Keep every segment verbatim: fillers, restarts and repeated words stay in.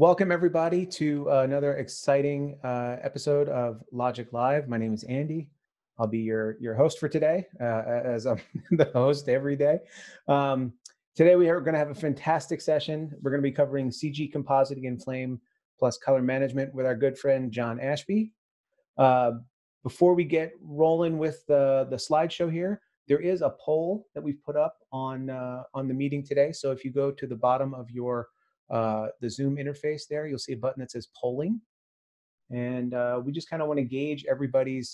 Welcome everybody to another exciting uh, episode of Logik Live. My name is Andy. I'll be your, your host for today, uh, as I'm the host every day. Um, today we are gonna have a fantastic session. We're gonna be covering C G compositing in Flame plus color management with our good friend, John Ashby. Uh, before we get rolling with the, the slideshow here, there is a poll that we've put up on, uh, on the meeting today. So if you go to the bottom of your Uh, the Zoom interface there, you'll see a button that says polling. And uh, we just kind of want to gauge everybody's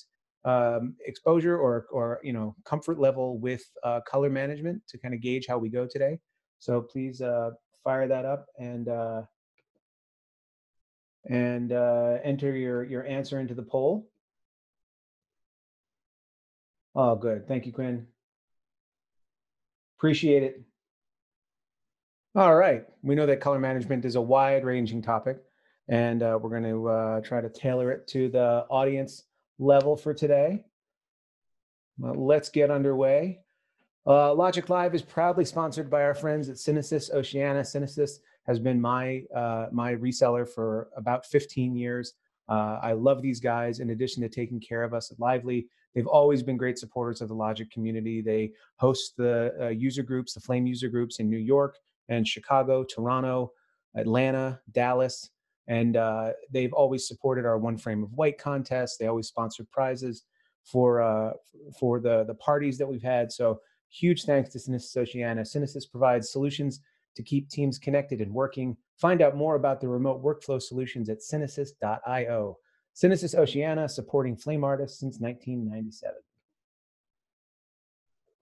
um, exposure or, or, you know, comfort level with uh, color management to kind of gauge how we go today. So please uh, fire that up and uh, and uh, enter your, your answer into the poll. Oh, good. Thank you, Quinn. Appreciate it. All right, we know that color management is a wide-ranging topic, and uh, we're going to uh, try to tailor it to the audience level for today. Well, let's get underway. Uh, Logik Live is proudly sponsored by our friends at Synesis Oceana. Synesis has been my, uh, my reseller for about fifteen years. Uh, I love these guys. In addition to taking care of us at Lively, they've always been great supporters of the Logik community. They host the uh, user groups, the Flame user groups in New York and Chicago, Toronto, Atlanta, Dallas, and uh, they've always supported our One Frame of White contest. They always sponsor prizes for uh, for the, the parties that we've had. So huge thanks to Synesis Oceana. Synesis provides solutions to keep teams connected and working. Find out more about the remote workflow solutions at synesis dot i o. Synesis Oceana, supporting Flame artists since nineteen ninety-seven.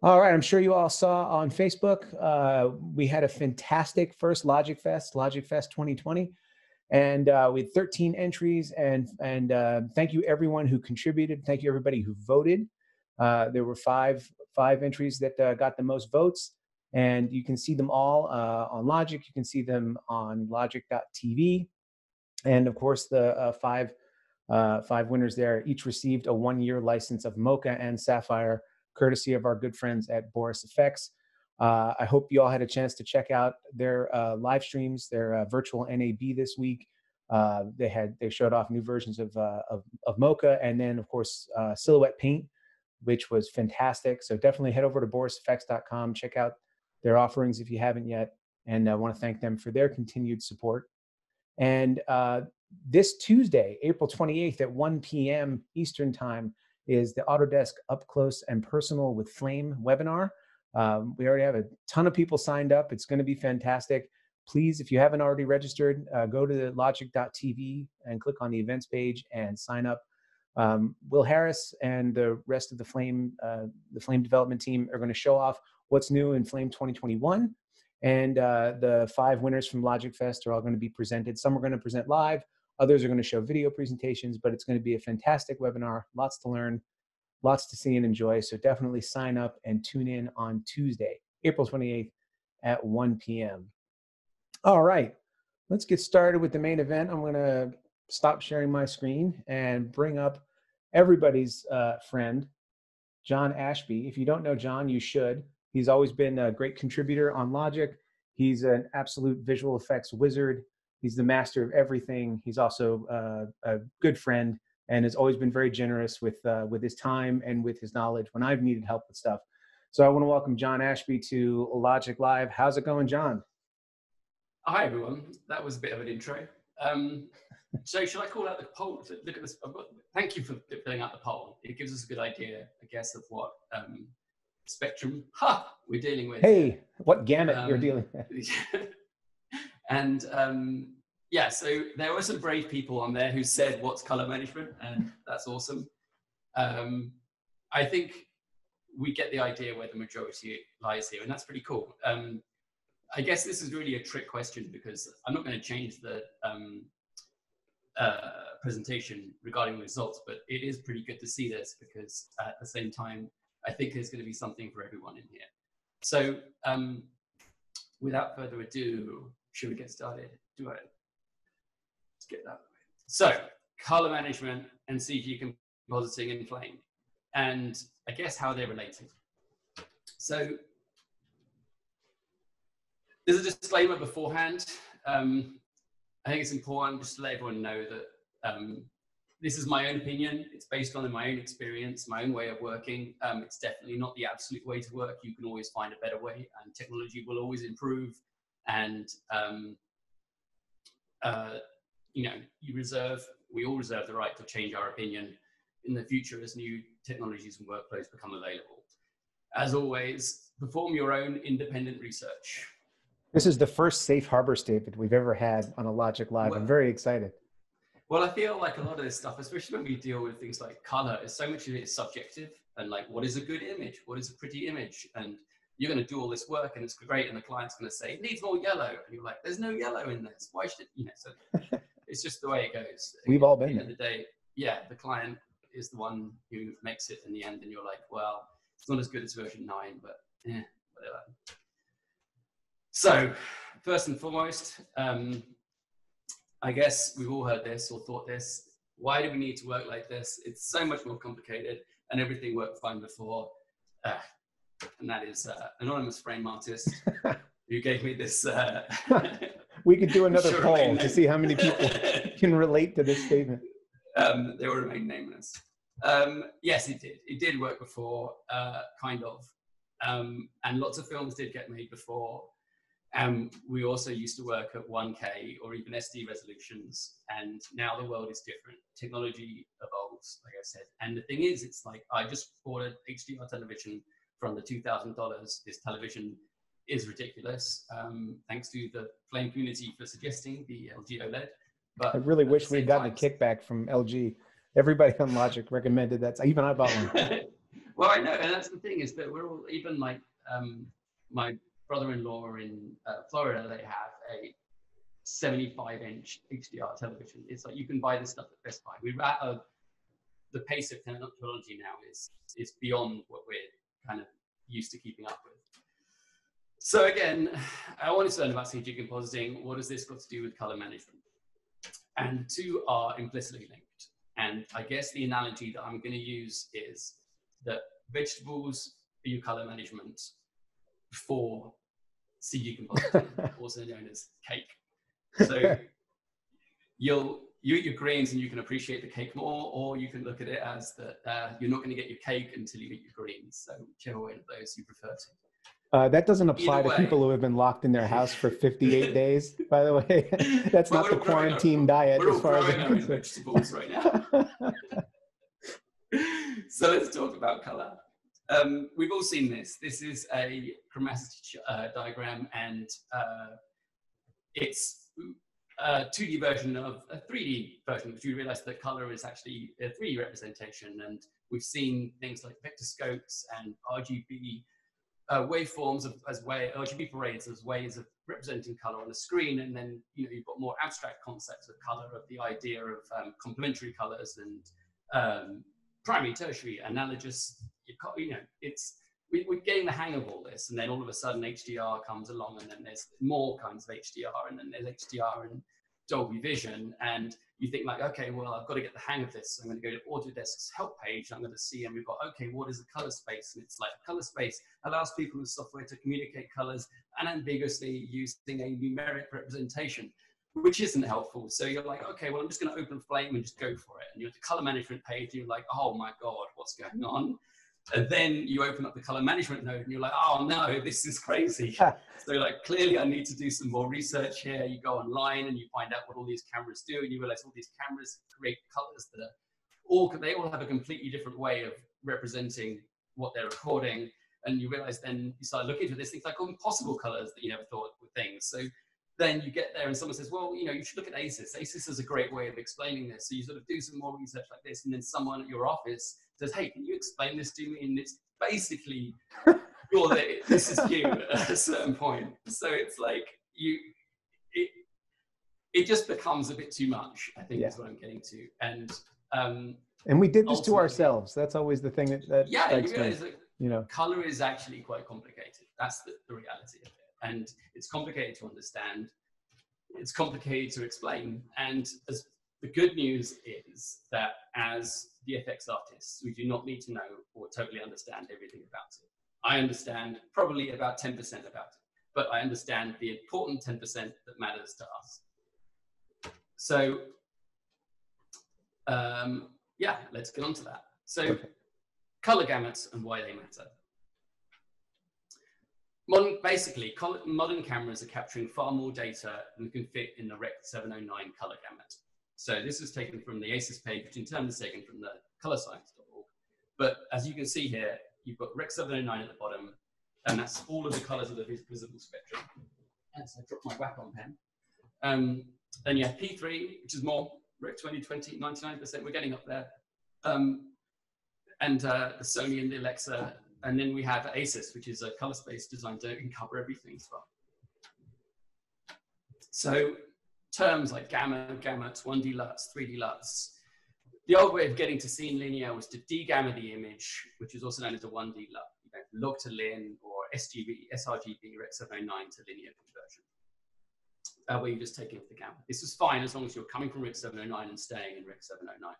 All right, I'm sure you all saw on Facebook, uh, we had a fantastic first Logik Fest, Logik Fest twenty twenty, and uh, we had thirteen entries, and, and uh, thank you everyone who contributed. Thank you everybody who voted. Uh, there were five, five entries that uh, got the most votes, and you can see them all uh, on Logik. You can see them on Logik dot t v, and of course the uh, five, uh, five winners there each received a one-year license of Mocha and Sapphire, courtesy of our good friends at Boris F X. Uh, I hope you all had a chance to check out their uh, live streams, their uh, virtual N A B this week. Uh, they had they showed off new versions of, uh, of, of Mocha, and then of course uh, Silhouette Paint, which was fantastic. So definitely head over to boris f x dot com, check out their offerings if you haven't yet, and I want to thank them for their continued support. And uh, this Tuesday, April twenty-eighth at one p m Eastern Time, is the Autodesk Up Close and Personal with Flame webinar. Um, we already have a ton of people signed up. It's going to be fantastic. Please, if you haven't already registered, uh, go to Logik dot t v and click on the events page and sign up. Um, Will Harris and the rest of the Flame, uh, the Flame development team are going to show off what's new in Flame twenty twenty-one. And uh, the five winners from Logik Fest are all going to be presented. Some are going to present live. Others are going to show video presentations, but it's going to be a fantastic webinar. Lots to learn, lots to see and enjoy. So definitely sign up and tune in on Tuesday, April twenty-eighth at one p m All right, let's get started with the main event. I'm going to stop sharing my screen and bring up everybody's uh, friend, John Ashby. If you don't know John, you should. He's always been a great contributor on Logik. He's an absolute visual effects wizard. He's the master of everything. He's also uh, a good friend and has always been very generous with, uh, with his time and with his knowledge when I've needed help with stuff. So I want to welcome John Ashby to Logik Live. How's it going, John? Hi, everyone. That was a bit of an intro. Um, so should I call out the poll? Look at this. I've got, thank you for filling out the poll. It gives us a good idea, I guess, of what um, spectrum ha, we're dealing with. Hey, what gamut um, you're dealing with. And um, yeah, so there were some brave people on there who said, what's color management? And that's awesome. Um, I think we get the idea where the majority lies here, and that's pretty cool. Um, I guess this is really a trick question because I'm not going to change the um, uh, presentation regarding the results, but it is pretty good to see this because at the same time, I think there's going to be something for everyone in here. So um, without further ado, should we get started? Do I? Let's get that. So, color management and C G compositing in Flame, and I guess how they're related. So, there's a disclaimer beforehand. Um, I think it's important just to let everyone know that um, this is my own opinion. It's based on my own experience, my own way of working. Um, it's definitely not the absolute way to work. You can always find a better way, and technology will always improve. And um, uh, you know, you reserve, we all reserve the right to change our opinion in the future as new technologies and workflows become available. As always, perform your own independent research. This is the first safe harbor statement we've ever had on a Logik Live. Well, I'm very excited. Well, I feel like a lot of this stuff, especially when we deal with things like color, is so much of it is subjective, and like, what is a good image? What is a pretty image? And you're going to do all this work and it's great, and the client's going to say, it needs more yellow. And you're like, there's no yellow in this. Why should it, you know, so it's just the way it goes. We've all been there. At the end of the day, yeah, the client is the one who makes it in the end, and you're like, well, it's not as good as version nine, but eh, whatever. So first and foremost, um, I guess we've all heard this or thought this. Why do we need to work like this? It's so much more complicated, and everything worked fine before. Uh, and that is uh, anonymous frame artist who gave me this. Uh, we could do another poll to see how many people can relate to this statement. Um, they will remain nameless. Um, yes, it did. It did work before, uh, kind of. Um, and lots of films did get made before. Um, we also used to work at one K or even S D resolutions, and now the world is different. Technology evolves, like I said. And the thing is, it's like, I just bought an H D R television for under two thousand dollars. This television is ridiculous. Um, thanks to the Flame community for suggesting the L G OLED. But I really wish we'd gotten a kickback from L G. Everybody on Logik recommended that. Even I bought one. Well, I know, and that's the thing is that we're all, even like um, my brother-in-law in uh, Florida, they have a seventy-five inch H D R television. It's like you can buy this stuff at Best Buy. We're at a, the pace of technology now is is beyond what we're kind of used to keeping up with. So again, I wanted to learn about C G compositing. What has this got to do with color management? And two are implicitly linked. And I guess the analogy that I'm going to use is that vegetables are your color management for C G compositing, also known as cake. So you'll you eat your greens and you can appreciate the cake more, or you can look at it as that uh, you're not going to get your cake until you eat your greens. So whichever one of those you prefer to. Uh, that doesn't apply to people who have been locked in their house for fifty-eight days, by the way. That's well, not the quarantine diet as far as I'm concerned. We're all growing our own vegetables right now. So let's talk about color. Um, we've all seen this. This is a chromaticity uh, diagram, and uh, it's a two D version of a three D version, because you realize that color is actually a three D representation. And we've seen things like vector scopes and R G B Uh, waveforms of, as way R G B parades as ways of representing color on a screen, and then you know you've got more abstract concepts of color, of the idea of um, complementary colors and um, primary, tertiary, analogous. You, you know, it's we, we're getting the hang of all this, and then all of a sudden H D R comes along, and then there's more kinds of H D R, and then there's H D R and Dolby Vision, and you think like, okay, well I've got to get the hang of this. So I'm going to go to Autodesk's help page. And I'm going to see, and we've got, okay, what is the color space? And it's like color space allows people with software to communicate colors unambiguously using a numeric representation, which isn't helpful. So you're like, okay, well I'm just going to open Flame and just go for it. And you're at the color management page, and you're like, oh my god, what's going on? And then you open up the color management node, and you're like, oh no, this is crazy. So like, clearly I need to do some more research here. You go online and you find out what all these cameras do, and you realize all these cameras create colors that are all, they all have a completely different way of representing what they're recording. And you realize then you start looking for this, things like impossible colors that you never thought were things. So then you get there and someone says, well, you know, you should look at ACES. ACES is a great way of explaining this. So you sort of do some more research like this, and then someone at your office says, hey, can you explain this to me? And it's basically, well, this is you at a certain point. So it's like, you, it, it just becomes a bit too much, I think, yeah. Is what I'm getting to. And um, and we did this to ourselves. That's always the thing that, that yeah, strikes you me. That you know, color is actually quite complicated. That's the, the reality of it. And it's complicated to understand. It's complicated to explain. And as the good news is that as V F X artists, we do not need to know or totally understand everything about it. I understand probably about ten percent about it, but I understand the important ten percent that matters to us. So um, yeah, let's get on to that. So okay. Color gamuts and why they matter. Modern, basically, modern cameras are capturing far more data than can fit in the Rec seven oh nine color gamut. So this is taken from the ACES page, which in turn is taken from the colour science dot org. But as you can see here, you've got Rec seven oh nine at the bottom, and that's all of the colours of the visible spectrum. And so I dropped my Wacom pen. Um, then you have P three, which is more Rec twenty twenty, ninety-nine percent. We're getting up there. Um, and uh, the Sony and the Alexa. And then we have ACES, which is a color space designed to cover everything as well. So terms like gamma, gamuts, one D LUTs, three D LUTs. The old way of getting to scene linear was to de-gamma the image, which is also known as a one D LUT, you know, log to lin or S R G B, Rec seven oh nine to linear conversion, uh, where you just take off the gamma. This is fine as long as you're coming from Rec seven oh nine and staying in Rec seven oh nine.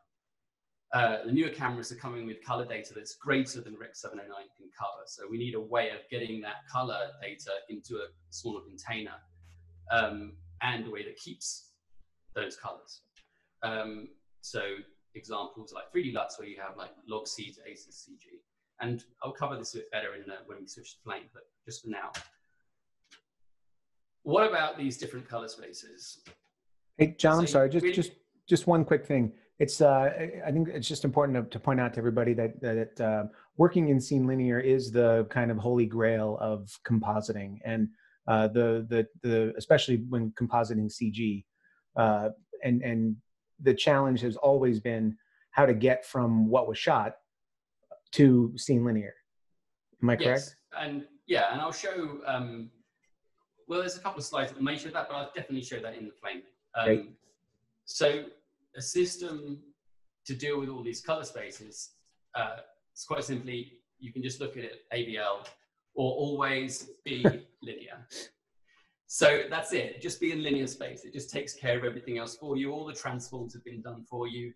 Uh, the newer cameras are coming with color data that's greater than Rec seven oh nine can cover. So we need a way of getting that color data into a smaller container um, and a way that keeps those colors. Um, so examples like three D LUTs where you have like log C to ACES C G. And I'll cover this a bit better in, uh, when we switch to Flame, but just for now. What about these different color spaces? Hey, John, so I'm sorry, just, just, just one quick thing. It's, uh, I think it's just important to, to point out to everybody that, that uh, working in scene linear is the kind of holy grail of compositing, and uh, the, the, the, especially when compositing C G. Uh, and, and the challenge has always been how to get from what was shot to scene linear. Am I correct? Yes. And yeah, and I'll show, um, well, there's a couple of slides that may show that, but I'll definitely show that in the Flame. Um, Great. So, a system to deal with all these color spaces, uh, it's quite simply, you can just look at it A B L or always be linear. So that's it, just be in linear space. It just takes care of everything else for you. All the transforms have been done for you.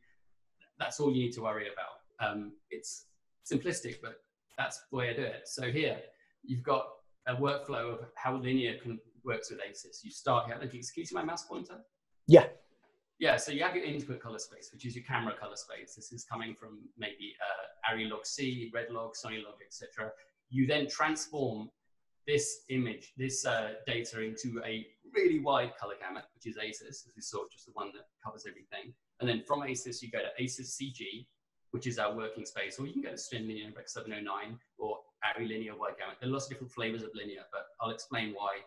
That's all you need to worry about. Um, it's simplistic, but that's the way I do it. So here, you've got a workflow of how linear can, works with ACES. You start here, excuse me, my mouse pointer? Yeah. Yeah, so you have your input color space, which is your camera color space. This is coming from maybe uh, ARRI log C, red log, Sony log, et cetera. You then transform this image, this uh, data into a really wide color gamut, which is ACES, as we saw, just the one that covers everything. And then from ACES, you go to ACES C G, which is our working space, or you can go to Stream Linear, Rec seven oh nine, or ARRI Linear Wide Gamut. There are lots of different flavors of linear, but I'll explain why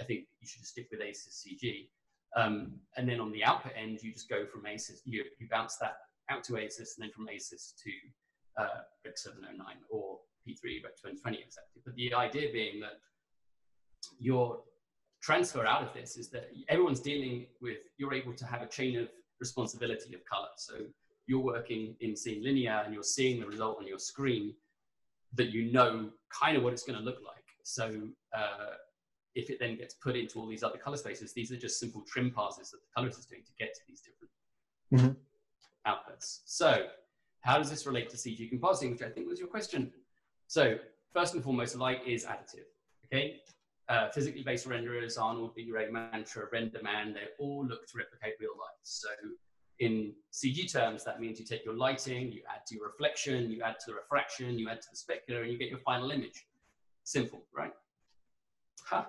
I think you should stick with ACES C G. Um, and then on the output end, you just go from ACES, you, you bounce that out to ACES, and then from ACES to uh, Rec seven oh nine or P three, Rec twenty twenty, exactly. But the idea being that your transfer out of this is that everyone's dealing with, you're able to have a chain of responsibility of color. So you're working in scene linear, and you're seeing the result on your screen that you know kind of what it's going to look like. So uh, if it then gets put into all these other color spaces, these are just simple trim passes that the colorist is doing to get to these different mm-hmm. outputs. So how does this relate to C G compositing, which I think was your question? So first and foremost, light is additive, okay? Uh, physically based renderers, Arnold, V-Ray, Mantra, RenderMan, they all look to replicate real light. So in C G terms, that means you take your lighting, you add to your reflection, you add to the refraction, you add to the specular, and you get your final image. Simple, right? Huh.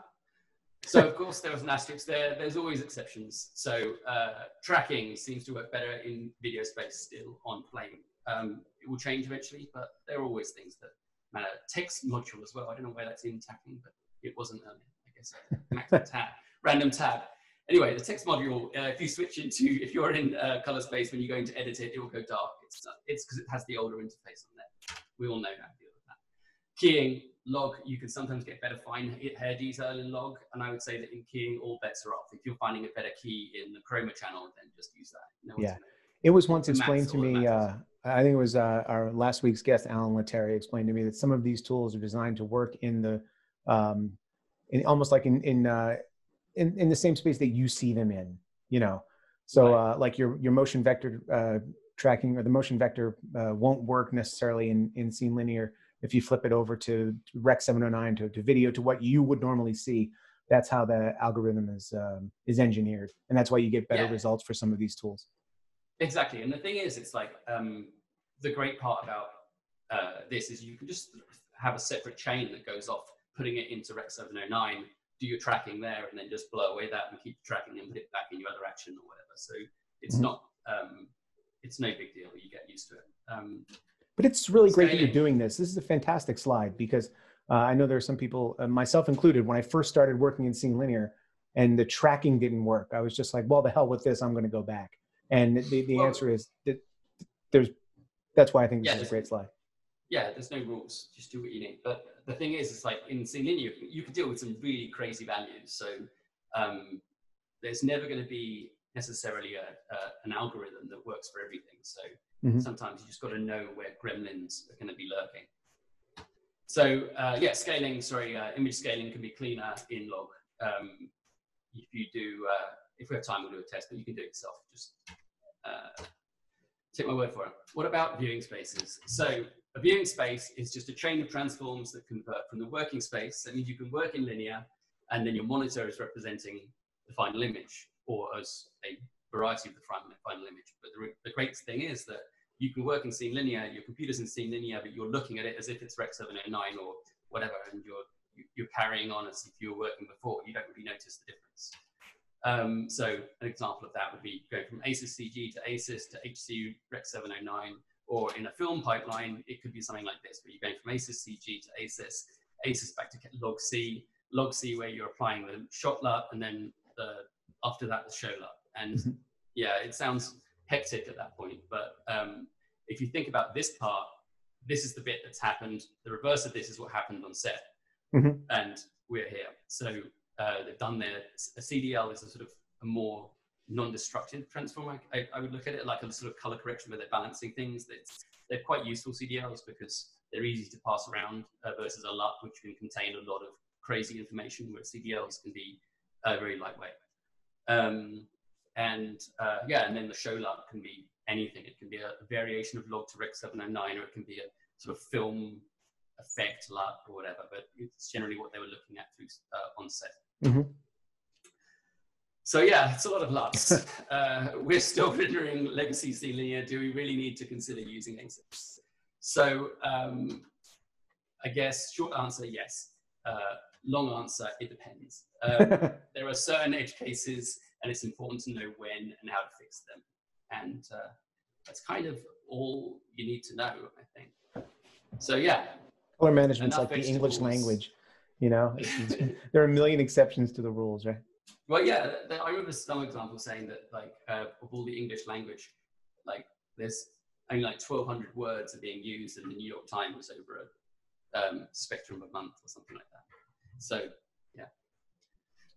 So of course there was an asterisk there, there's always exceptions. So uh, tracking seems to work better in video space still on Flame. Um, it will change eventually, but there are always things that matter. Text module as well, I don't know where that's in tagging, but it wasn't earlier, I guess. Maximum tab, random tab. Anyway, the text module, uh, if you switch into, if you're in uh, color space, when you're going to edit it, it will go dark. It's because it has the older interface on there. We all know that, deal with that. Keying. Log, you can sometimes get better fine hair detail in log, and I would say that in keying, all bets are off. If you're finding a better key in the chroma channel, then just use that. No yeah, it was once explained to me, uh, I think it was uh, our last week's guest, Alan Letary, explained to me that some of these tools are designed to work in the, um, in almost like in in, uh, in in the same space that you see them in, you know. So right. uh, like your, your motion vector uh, tracking or the motion vector uh, won't work necessarily in, in scene linear if you flip it over to Rec seven oh nine, to, to video, to what you would normally see. that's how the algorithm is um, is engineered, and that's why you get better yeah. results for some of these tools. Exactly, and the thing is, it's like um, the great part about uh, this is you can just have a separate chain that goes off, putting it into Rec seven oh nine, do your tracking there, and then just blow away that and keep tracking and put it back in your other action or whatever. So it's mm-hmm. not um, it's no big deal. You get used to it. Um, but it's really scaling. Great that you're doing this. This is a fantastic slide because. Uh, I know there are some people, uh, myself included, when I first started working in Seeing Linear and the tracking didn't work, I was just like, well, the hell with this, I'm going to go back. And the, the well, answer is that there's, that's why I think this yeah, is a great slide. Yeah, there's no rules, just do what you need. But the thing is, it's like in Seeing Linear, you, you can deal with some really crazy values. So um, there's never going to be necessarily a, a, an algorithm that works for everything. So mm-hmm. sometimes you just got to know where gremlins are going to be lurking. So uh, yeah, scaling, sorry, uh, image scaling can be cleaner in log. Um, if you do, uh, if we have time, we'll do a test, but you can do it yourself. Just uh, take my word for it. What about viewing spaces? So a viewing space is just a chain of transforms that convert from the working space. That means you can work in linear, and then your monitor is representing the final image, or as a variety of the final image. But the, the great thing is that you can work in Seeing Linear, your computer's in Seeing Linear, but you're looking at it as if it's Rec seven oh nine or whatever, and you're, you're carrying on as if you were working before. You don't really notice the difference. Um, so an example of that would be going from ACES C G to ACES to H C Rec seven oh nine, or in a film pipeline, it could be something like this, where you're going from ACES C G to ACES, ACES back to log C, log C where you're applying the shot L U T, and then the, after that, the show L U T. And mm-hmm. yeah, it sounds hectic at that point, but um, if you think about this part, this is the bit that's happened. The reverse of this is what happened on set, mm-hmm. and we're here. So uh, they've done their a C D L is a sort of a more non-destructive transform. I, I would look at it like a sort of color correction where they're balancing things. That's they're quite useful C D Ls because they're easy to pass around uh, versus a L U T, which can contain a lot of crazy information. Where C D Ls can be uh, very lightweight. Um, And uh, yeah, and then the show L U T can be anything. It can be a variation of log to Rec seven oh nine, or it can be a sort of film effect L U T or whatever, but it's generally what they were looking at through uh, on set. Mm-hmm. So yeah, it's a lot of L U Ts. uh, we're still rendering legacy C linear. Do we really need to consider using ACES? So um, I guess short answer, yes. Uh, long answer, it depends. Um, there are certain edge cases, and it's important to know when and how to fix them. And uh, that's kind of all you need to know, I think. So yeah. Color management's like the English language, you know? There are a million exceptions to the rules, right? Well, yeah, I remember some example saying that like uh, of all the English language, like there's only like twelve hundred words are being used in the New York Times over a um, spectrum of month or something like that. So yeah.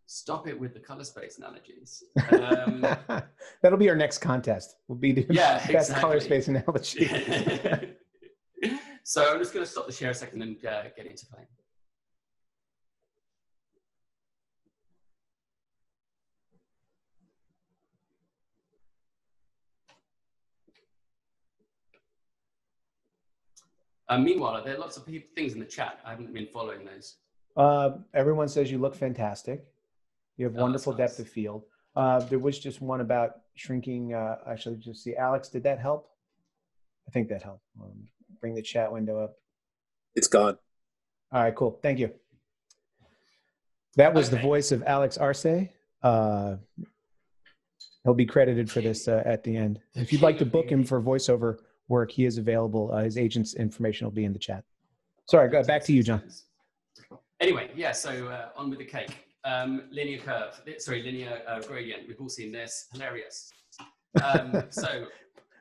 Stop it with the color space analogies. Um, That'll be our next contest. We'll be the yeah, best exactly. color space analogy. So I'm just going to stop the share a second and uh, get into Flame. Uh, meanwhile, there are lots of things in the chat. I haven't been following those. Uh, everyone says you look fantastic. You have oh, wonderful nice. depth of field. Uh, there was just one about shrinking. Uh, actually, just see, Alex, did that help? I think that helped. Um, bring the chat window up. It's gone. All right, cool. Thank you. That was okay. the voice of Alex Arce. Uh, he'll be credited for this uh, at the end. If you'd like to book him for voiceover work, he is available. Uh, his agent's information will be in the chat. Sorry, go back to you, John. Anyway, yeah, so uh, on with the cake. Um, linear curve, sorry, linear uh, gradient. We've all seen this, hilarious. Um, so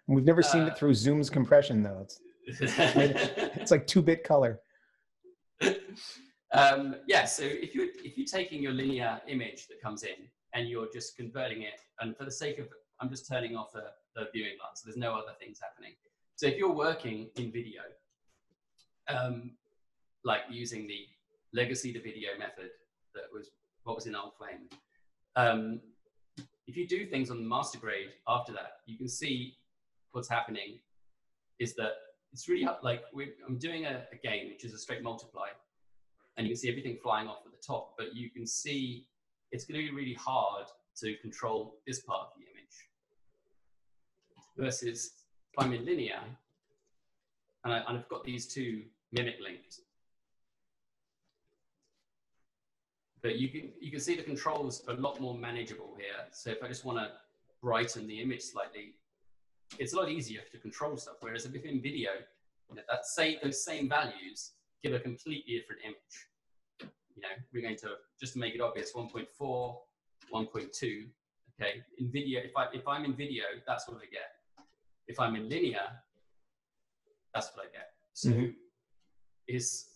we've never uh, seen it through Zoom's compression though. It's, it's like two-bit color. Um, yeah, so if you're if you're taking your linear image that comes in and you're just converting it, and for the sake of, I'm just turning off the, the viewing light, so there's no other things happening. So if you're working in video, um, like using the legacy to video method that was what was in old Flame. Um, if you do things on the master grade after that, you can see what's happening is that it's really like we're, I'm doing a, a game, which is a straight multiply, and you can see everything flying off at the top, but you can see it's going to be really hard to control this part of the image. Versus if I'm in linear, and, I, and I've got these two mimic links. But you can, you can see the controls are a lot more manageable here. So if I just want to brighten the image slightly, it's a lot easier to control stuff. Whereas if in video, you know, that same, those same values give a completely different image. You know, we're going to, just to make it obvious, one point four, one point two, okay? In video, if, I, if I'm in video, that's what I get. If I'm in linear, that's what I get. So mm-hmm. is,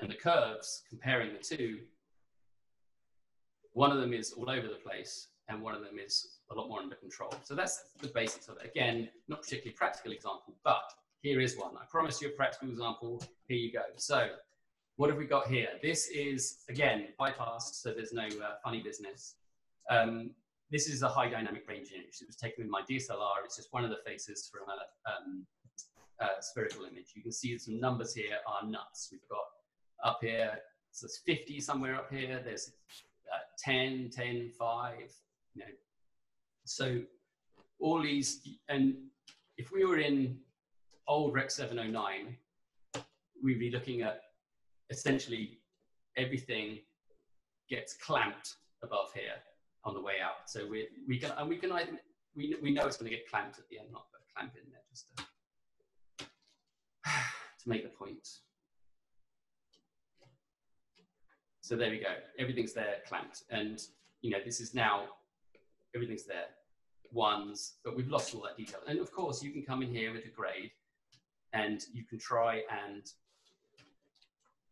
and the curves, comparing the two, one of them is all over the place, and one of them is a lot more under control. So that's the basics of it. Again, not particularly practical example, but here is one. I promise you a practical example. Here you go. So what have we got here? This is, again, bypassed, so there's no uh, funny business. Um, this is a high dynamic range image. It was taken with my D S L R. It's just one of the faces from a um, uh, spherical image. You can see some numbers here are nuts. We've got up here, so it's fifty somewhere up here. There's Uh, ten, ten, five, you know. So all these, and if we were in old Rec seven oh nine, we'd be looking at essentially everything gets clamped above here on the way out. So we we can, and we can either, we, we know it's going to get clamped at the end, not put a clamp in there just to, to make the point. So there we go, everything's there, clamped. And, you know, this is now, everything's there, ones, but we've lost all that detail. And of course, you can come in here with a grade and you can try and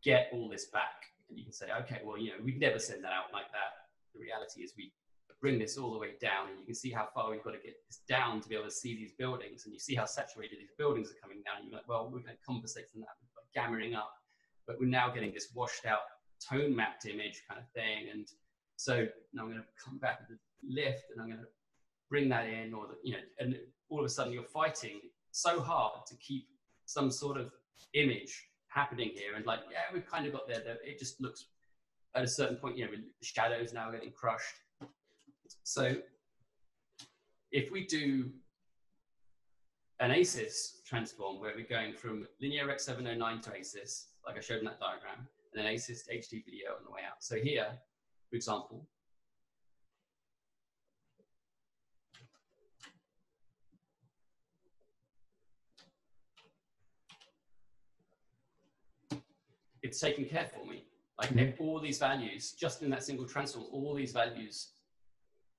get all this back. And you can say, okay, well, you know, we'd never send that out like that. The reality is we bring this all the way down, and you can see how far we've got to get this down to be able to see these buildings. And you see how saturated these buildings are coming down. And you're like, well, we're going to compensate for that by gammering up, but we're now getting this washed out tone mapped image kind of thing. And so now I'm going to come back with the lift and I'm going to bring that in, or the, you know, and all of a sudden you're fighting so hard to keep some sort of image happening here. And like, yeah, we've kind of got there, though. It just looks at a certain point, you know, the shadows now getting crushed. So if we do an ACES transform where we're going from linear Rec seven oh nine to ACES, like I showed in that diagram, and then ACES to H D video on the way out. So here, for example, it's taken care for me. Like mm-hmm. all these values, just in that single transform, all these values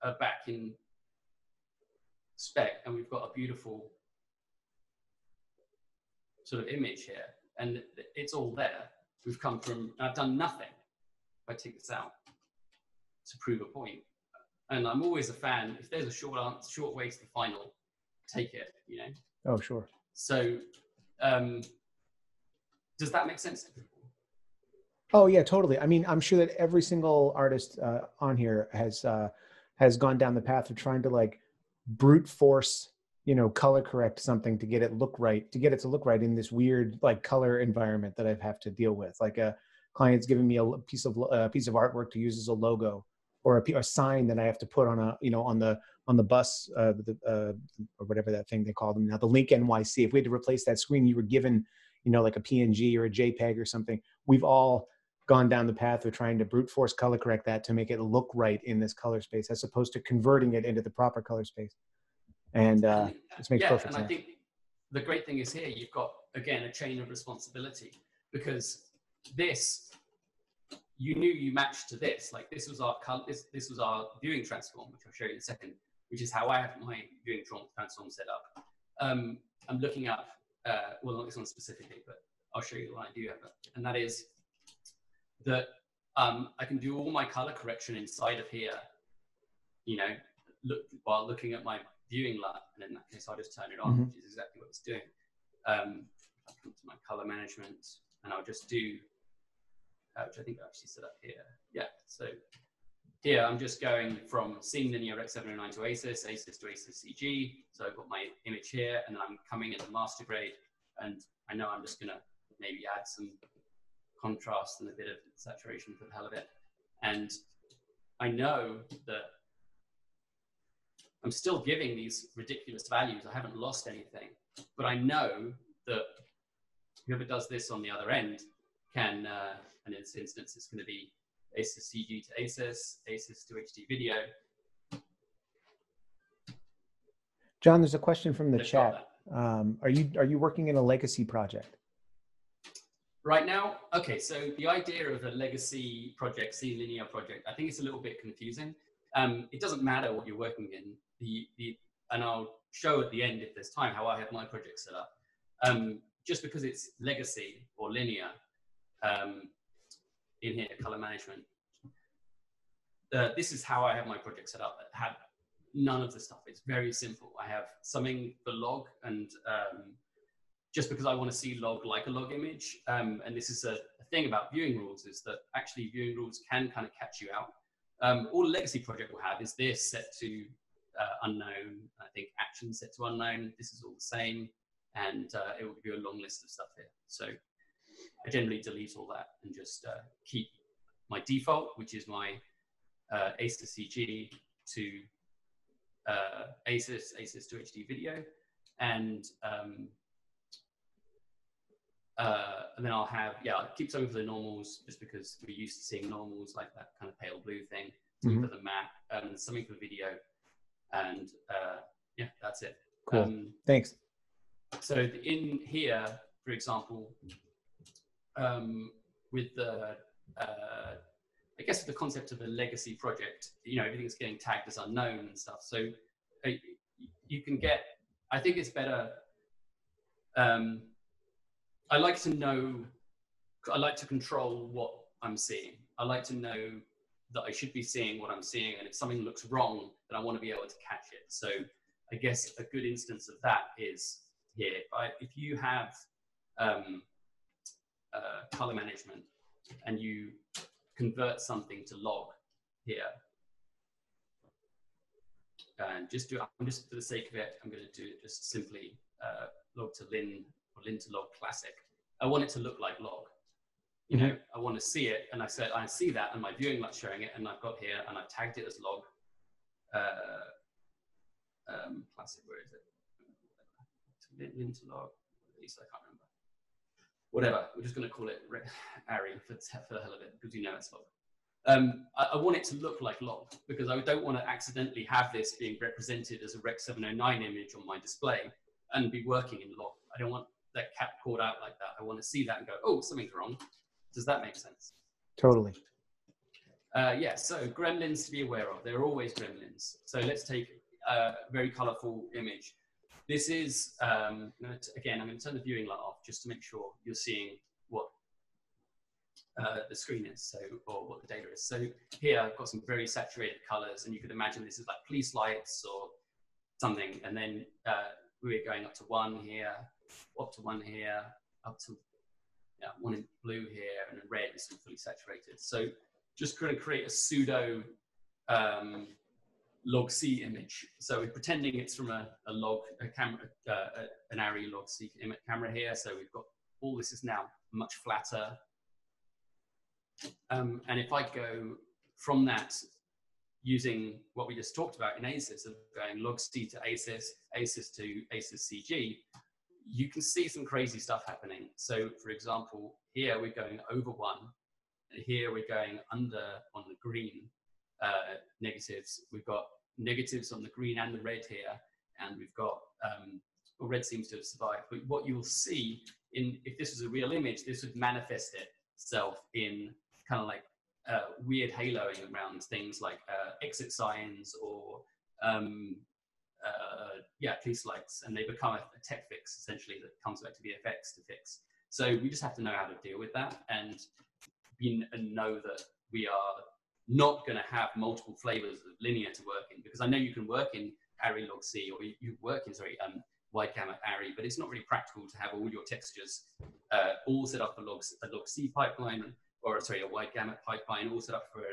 are back in spec, and we've got a beautiful sort of image here, and it's all there. We've come from, I've done nothing. If I take this out to prove a point. And I'm always a fan, if there's a short answer, short way to the final, take it, you know? Oh, sure. So um, does that make sense to people? Oh yeah, totally. I mean, I'm sure that every single artist uh, on here has, uh, has gone down the path of trying to like brute force, you know, color correct something to get it look right, to get it to look right in this weird like color environment that I have to deal with. Like a client's giving me a piece of a piece of artwork to use as a logo, or a, a sign that I have to put on a, you know, on the on the bus uh, the, uh, or whatever that thing they call them now, the Link N Y C. If we had to replace that screen, you were given, you know, like a P N G or a JPEG or something. We've all gone down the path of trying to brute force color correct that to make it look right in this color space, as opposed to converting it into the proper color space. And uh, this makes yeah, perfect and sense. I think the great thing is here, you've got, again, a chain of responsibility, because this, you knew you matched to this. Like this was our color, this, this was our viewing transform, which I'll show you in a second, which is how I have my viewing transform set up. Um, I'm looking up, uh, well, not this one specifically, but I'll show you the one I do have. And that is that um, I can do all my color correction inside of here, you know, look, while looking at my viewing light, and in that case, I'll just turn it on, mm-hmm. which is exactly what it's doing. Um, I'll come to my color management, and I'll just do, uh, which I think I actually set up here. Yeah, so here I'm just going from seeing linear Rec seven oh nine to ACES, ACES to ACES C G. So I've got my image here, and then I'm coming into master grade, and I know I'm just gonna maybe add some contrast and a bit of saturation for the hell of it, and I know that I'm still giving these ridiculous values. I haven't lost anything, but I know that whoever does this on the other end can, uh, and in this instance, it's going to be ACES C G to ACES, ACES to H D video. John, there's a question from the Let's chat. Um, are you are you working in a legacy project? Right now, okay, so the idea of a legacy project, C-linear project, I think it's a little bit confusing. Um, it doesn't matter what you're working in, the, the, and I'll show at the end if there's time how I have my project set up. Um, just because it's legacy or linear, um, in here, color management, uh, this is how I have my project set up. I have none of the stuff, it's very simple. I have something for log and, um, just because I want to see log like a log image. Um, and this is a, a thing about viewing rules, is that actually viewing rules can kind of catch you out. Um, all a legacy project will have is this set to uh, unknown, I think action set to unknown, this is all the same. And uh, it will give you a long list of stuff here. So I generally delete all that and just uh, keep my default, which is my uh, ACES C G to uh, ACES, ACES to H D video. And, um, Uh, and then I'll have, yeah, I'll keep something for the normals just because we're used to seeing normals like that kind of pale blue thing, something mm-hmm. for the map, um, something for video. And uh, yeah, that's it. Cool. Um, Thanks. So in here, for example, um, with the, uh, I guess with the concept of a legacy project, you know, everything's getting tagged as unknown and stuff. So uh, you can get, I think it's better, um, I like to know, I like to control what I'm seeing. I like to know that I should be seeing what I'm seeing, and if something looks wrong, then I want to be able to catch it. So I guess a good instance of that is here. If, I, if you have um, uh, color management and you convert something to log here, and just do, I'm just for the sake of it, I'm going to do it just simply uh, log to lin. Or lin to log classic. I want it to look like log. You know, I want to see it, and I said I see that, and my viewing light's showing it, and I've got here, and I've tagged it as log. Uh, um, classic. Where is it? Lin to log. At least I can't remember. Whatever. We're just going to call it ARRI for, for the hell of it, because you know it's log. Um, I, I want it to look like log because I don't want to accidentally have this being represented as a Rec seven oh nine image on my display and be working in log. I don't want that cat caught out like that. I want to see that and go, oh, something's wrong. Does that make sense? Totally. Uh, yeah, so gremlins to be aware of. They're always gremlins. So let's take a very colorful image. This is, um, again, I'm going to turn the viewing light off just to make sure you're seeing what uh, the screen is, so or what the data is. So here I've got some very saturated colors, and you could imagine this is like police lights or something. And then uh, we're going up to one here. Up to one here, up to yeah, one in blue here, and red is fully saturated. So just going to create a pseudo um, log C image. So we're pretending it's from a, a log, a camera, uh, an ARRI log C image camera here. So we've got all this is now much flatter. Um, and if I go from that using what we just talked about in ACES of going log C to ACES, ACES to ACES C G, you can see some crazy stuff happening. So for example, here we're going over one, and here we're going under on the green uh, negatives. We've got negatives on the green and the red here, and we've got, um, well, red seems to have survived, but what you'll see in, if this was a real image, this would manifest itself in kind of like uh, weird haloing around things like uh, exit signs or, um, Uh, yeah, police lights, and they become a, a tech fix essentially that comes back to V F X to fix. So we just have to know how to deal with that and, be, and know that we are not going to have multiple flavors of linear to work in, because I know you can work in ARRI log C or you, you work in, sorry, um, wide gamut ARRI, but it's not really practical to have all your textures uh, all set up for log, a log C pipeline or sorry, a wide gamut pipeline all set up for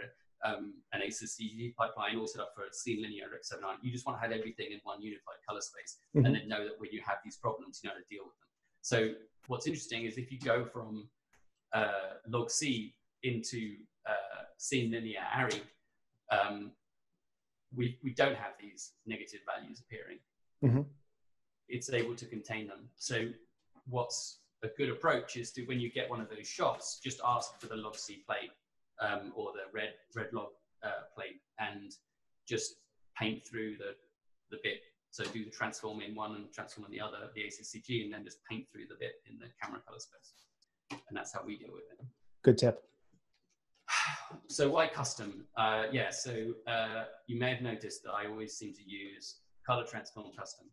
Um, an ACES C G pipeline, all set up for a scene linear Rec seven oh nine. You just want to have everything in one unified color space, mm-hmm. and then know that when you have these problems, you know how to deal with them. So what's interesting is if you go from uh, log C into uh, scene linear ARRI, um, we, we don't have these negative values appearing. Mm-hmm. It's able to contain them. So what's a good approach is to, when you get one of those shots, just ask for the log C plate um, or the red, red log uh, plate, and just paint through the, the bit. So do the transform in one and transform in the other, the ACES C G, and then just paint through the bit in the camera color space. And that's how we deal with it. Good tip. So why custom? Uh, yeah, so uh, you may have noticed that I always seem to use color transform custom.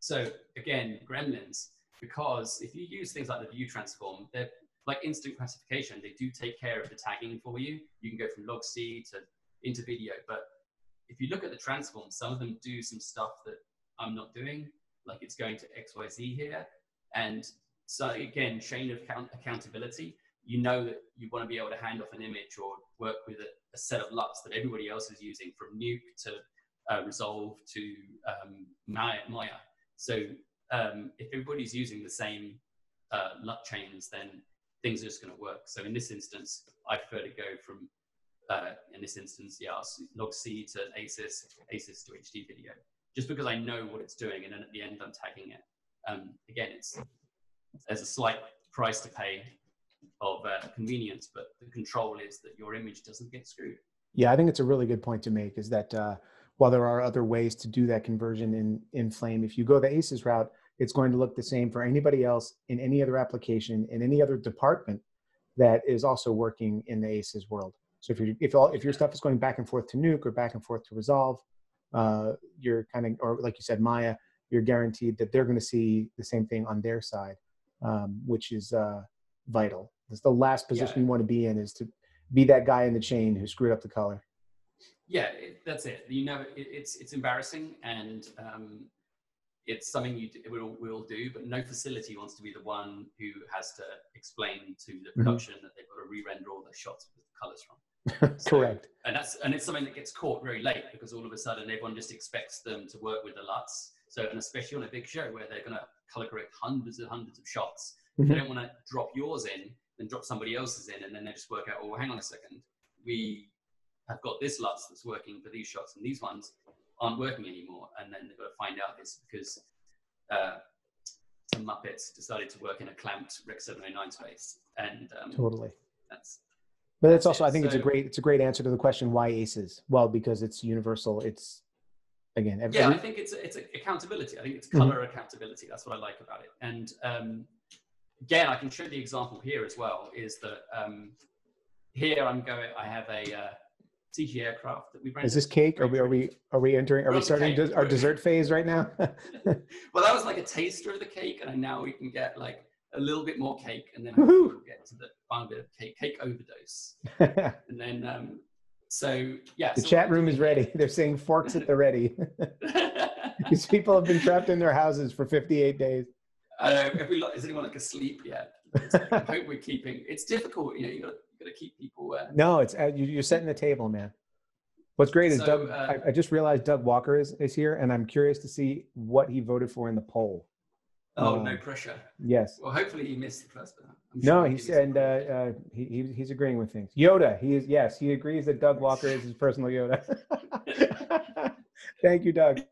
So again, gremlins, because if you use things like the view transform, they're like instant classification. They do take care of the tagging for you. You can go from log C to into video, but if you look at the transform, some of them do some stuff that I'm not doing, like it's going to X Y Z here. And so again, chain of account accountability, you know that you want to be able to hand off an image or work with a, a set of L U Ts that everybody else is using, from Nuke to uh, Resolve to um, Maya. So um, if everybody's using the same uh, L U T chains, then things are just going to work. So in this instance, I prefer to go from Uh, in this instance, yeah, log C to ACES, ACES to H D video, just because I know what it's doing, and then at the end I'm tagging it. Um, again, it's there's a slight price to pay of uh, convenience, but the control is that your image doesn't get screwed. Yeah, I think it's a really good point to make, is that uh, while there are other ways to do that conversion in, in Flame, if you go the ACES route, it's going to look the same for anybody else in any other application, in any other department that is also working in the ACES world. So if, you're, if, all, if your stuff is going back and forth to Nuke or back and forth to Resolve, uh, you're kind of, or like you said, Maya, you're guaranteed that they're going to see the same thing on their side, um, which is uh, vital. That's the last position yeah. you want to be in, is to be that guy in the chain who screwed up the color. Yeah, it, that's it. You know, it, it's, it's embarrassing, and um, it's something you do, we, all, we all do, but no facility wants to be the one who has to explain to the production mm-hmm. that they've got to re-render all the shots with the colors from. So, correct. And that's and it's something that gets caught very late, because all of a sudden everyone just expects them to work with the L U Ts. So, and especially on a big show where they're going to color correct hundreds and hundreds of shots, mm-hmm. they don't want to drop yours in, then drop somebody else's in, and then they just work out, oh, hang on a second, we have got this L U Ts that's working for these shots, and these ones aren't working anymore. And then they've got to find out this because uh, some Muppets decided to work in a clamped Rec seven oh nine space. And um, totally, that's. But that's also, I think, so, it's a great it's a great answer to the question, why ACES? Well, because it's universal. It's again, every, yeah. I think it's it's accountability. I think it's color mm-hmm. accountability. That's what I like about it. And um, again, I can show the example here as well. Is that um, here I'm going? I have a uh, C G aircraft that we branded. Is this cake? Are we are we are we entering? Are We're we starting cake, our dessert phase right now? Well, that was like a taster of the cake, and now we can get like a little bit more cake, and then we'll get to the final bit of cake, cake overdose. And then, um, so yeah. The so chat room is ready. They're saying forks at the ready. These people have been trapped in their houses for fifty-eight days. I don't know, if we lo is anyone like asleep yet? I hope we're keeping, it's difficult, you know, you gotta, you gotta keep people. Uh, no, it's, uh, you, you're setting the table, man. What's great is so, Doug, uh, I, I just realized Doug Walker is, is here, and I'm curious to see what he voted for in the poll. Oh, um, no pressure. Yes. Well, hopefully he missed the first one. No, he said uh, uh, he, he, he's agreeing with things. Yoda, he is, yes, he agrees that Doug Walker is his personal Yoda. Thank you, Doug.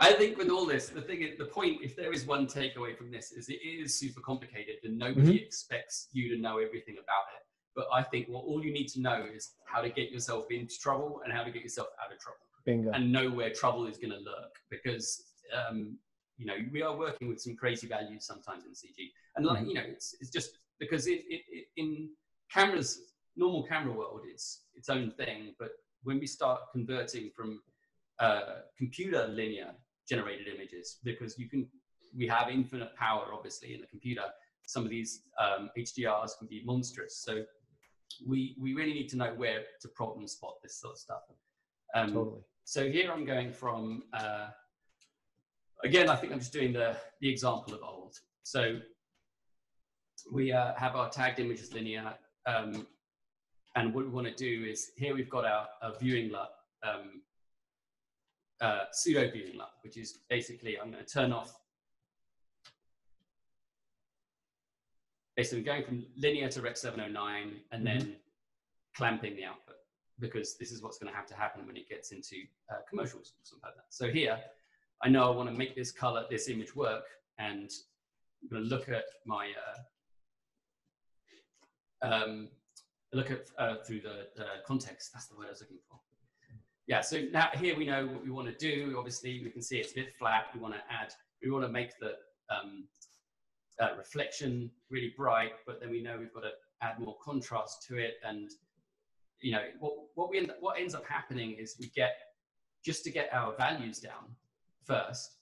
I think with all this, the thing, is, the point, if there is one takeaway from this, is it is super complicated, and nobody mm-hmm. expects you to know everything about it. But I think what all you need to know is how to get yourself into trouble and how to get yourself out of trouble. Bingo. And know where trouble is going to lurk, because. Um, You know, we are working with some crazy values sometimes in C G, and like you know, it's it's just because it, it, it in cameras, normal camera world, it's its own thing. But when we start converting from uh, computer linear generated images, because you can, we have infinite power obviously in the computer. Some of these um, H D Rs can be monstrous, so we we really need to know where to problem spot this sort of stuff. Um, totally. So here I'm going from. Uh, Again, I think I'm just doing the, the example of old. So we uh, have our tagged images linear. Um, and what we want to do is, here we've got our, our viewing L U T, um, uh, pseudo viewing L U T, which is basically, I'm going to turn off. Basically, I'm going from linear to Rec seven oh nine and mm-hmm. then clamping the output. because this is what's going to have to happen when it gets into uh, commercials or something like that. So here, I know I want to make this color, this image work, and I'm going to look at my, uh, um, look at uh, through the, the context. That's the word I was looking for. Yeah, so now here we know what we want to do. Obviously, we can see it's a bit flat. We want to add, we want to make the um, uh, reflection really bright, but then we know we've got to add more contrast to it. And you know, what, what we end up, what ends up happening is we get, just to get our values down first,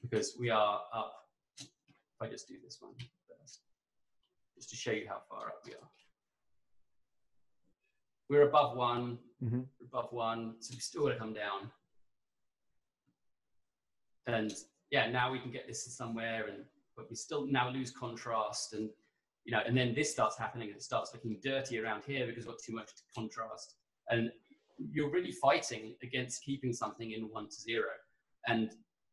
because we are up, if I just do this one first, just to show you how far up we are. We're above one, mm-hmm. we're above one, so we still want to come down. And yeah, now we can get this somewhere, and but we still now lose contrast, and you know, and then this starts happening and it starts looking dirty around here because we've got too much contrast. And you're really fighting against keeping something in one to zero. And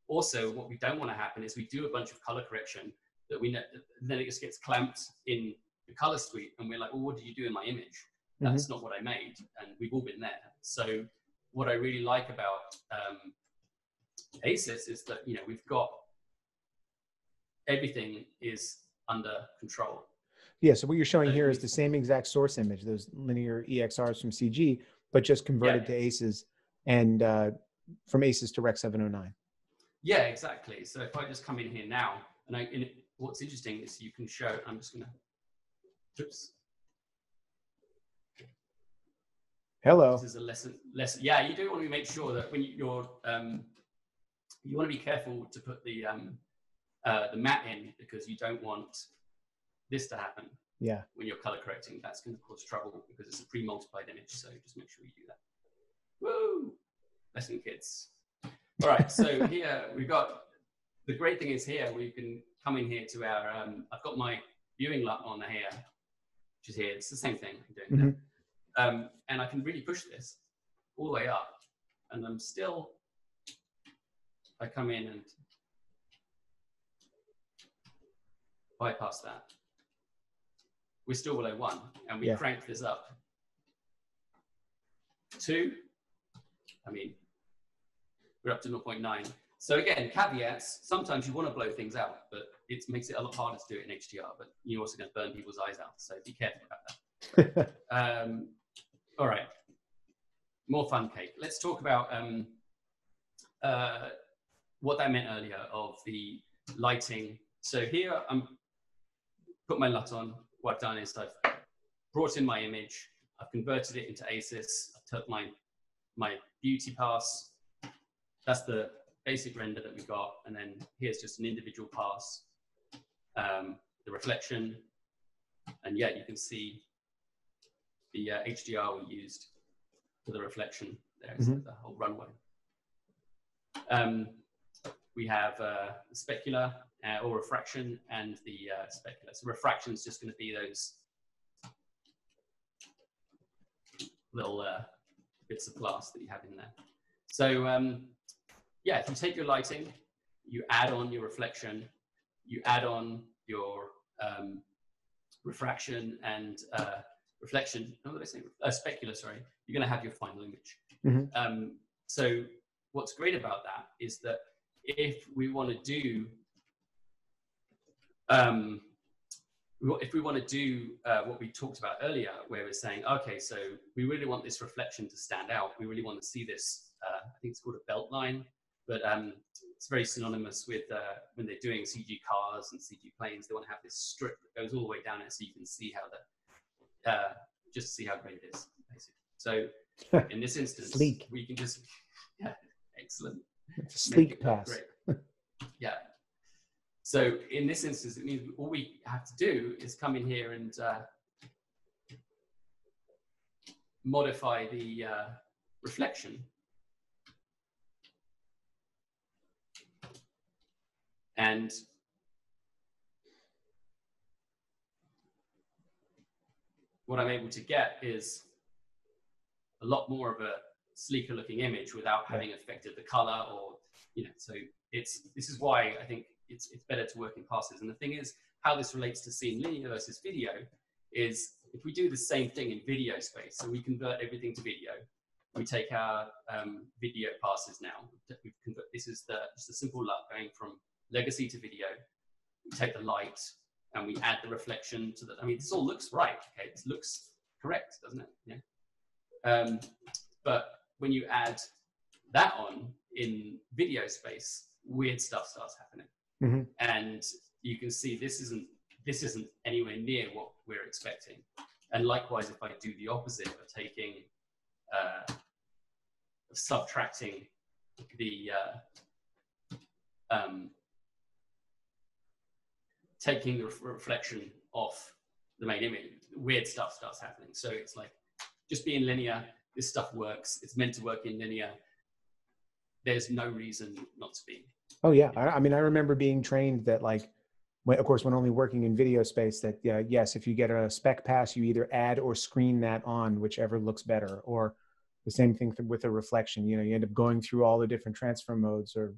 also what we don't want to happen is we do a bunch of color correction that we know, then it just gets clamped in the color suite. And we're like, well, what did you do in my image? That's mm-hmm. not what I made. And we've all been there. So what I really like about um, ACES is that, you know, we've got everything is under control. Yeah, so what you're showing here is the same exact source image, those linear E X Rs from C G, but just converted yeah. to ACES and uh, from ACES to Rec seven oh nine. Yeah, exactly. So if I just come in here now, and, I, and what's interesting is you can show, I'm just gonna, oops. Hello. This is a lesson, lesson. Yeah, you do want to make sure that when you're, um, you want to be careful to put the, um, uh, the matte in, because you don't want this to happen. Yeah. When you're color correcting, that's going to cause trouble because it's a pre-multiplied image. So just make sure you do that. Woo! Lesson kids. All right. So here we've got, the great thing is here, we can come in here to our, um, I've got my viewing LUT on here, which is here. It's the same thing I'm doing mm-hmm. there. Um, and I can really push this all the way up, and I'm still, I come in and bypass that. We're still below one, and we yeah. crank this up. Two, I mean, we're up to zero point nine. So again, caveats, sometimes you want to blow things out, but it makes it a lot harder to do it in H D R, but you're also going to burn people's eyes out, so be careful about that. um, all right, more fun cake. Let's talk about um, uh, what that meant earlier of the lighting. So here I'm put my LUT on. What I've done is I've brought in my image. I've converted it into ACES. I've took my, my beauty pass. That's the basic render that we got. And then here's just an individual pass, um, the reflection. And yeah, you can see the uh, H D R we used for the reflection there, mm-hmm. so the whole runway. Um, we have uh, the specular. Uh, or refraction and the uh, specular. So refraction is just going to be those little uh, bits of glass that you have in there. So um, yeah, if you take your lighting, you add on your reflection, you add on your um, refraction and uh, reflection, no, what did I say? Uh, specular, sorry, you're going to have your final image. Mm-hmm. um, so what's great about that is that if we want to do Um, if we want to do uh, what we talked about earlier, where we're saying, okay, so we really want this reflection to stand out. We really want to see this, uh, I think it's called a belt line, but um, it's very synonymous with uh, when they're doing C G cars and C G planes, they want to have this strip that goes all the way down it so you can see how the, uh, just see how great it is, basically. So in this instance, sleek. We can just, yeah, excellent. Sleek pass. Great. Yeah. So in this instance, it means all we have to do is come in here and uh, modify the uh, reflection. And what I'm able to get is a lot more of a sleeker looking image without having affected the color or, you know, so it's, this is why I think It's, it's better to work in passes. And the thing is, how this relates to scene linear versus video is if we do the same thing in video space, so we convert everything to video, we take our um, video passes now. We've convert, this is the, just a simple LUT going from legacy to video. We take the light and we add the reflection to the, I mean, this all looks right, okay? This looks correct, doesn't it? Yeah. Um, but when you add that on in video space, weird stuff starts happening. Mm-hmm. And you can see this isn't, this isn't anywhere near what we're expecting. And likewise, if I do the opposite of taking, uh, subtracting the, uh, um, taking the ref reflection off the main image, weird stuff starts happening. So it's like, just being linear, this stuff works. It's meant to work in linear. There's no reason not to be. Oh yeah. I, I mean, I remember being trained that like, when, of course, when only working in video space, that uh, yes, if you get a spec pass, you either add or screen that on, whichever looks better, or the same thing with a reflection. You know, you end up going through all the different transfer modes, or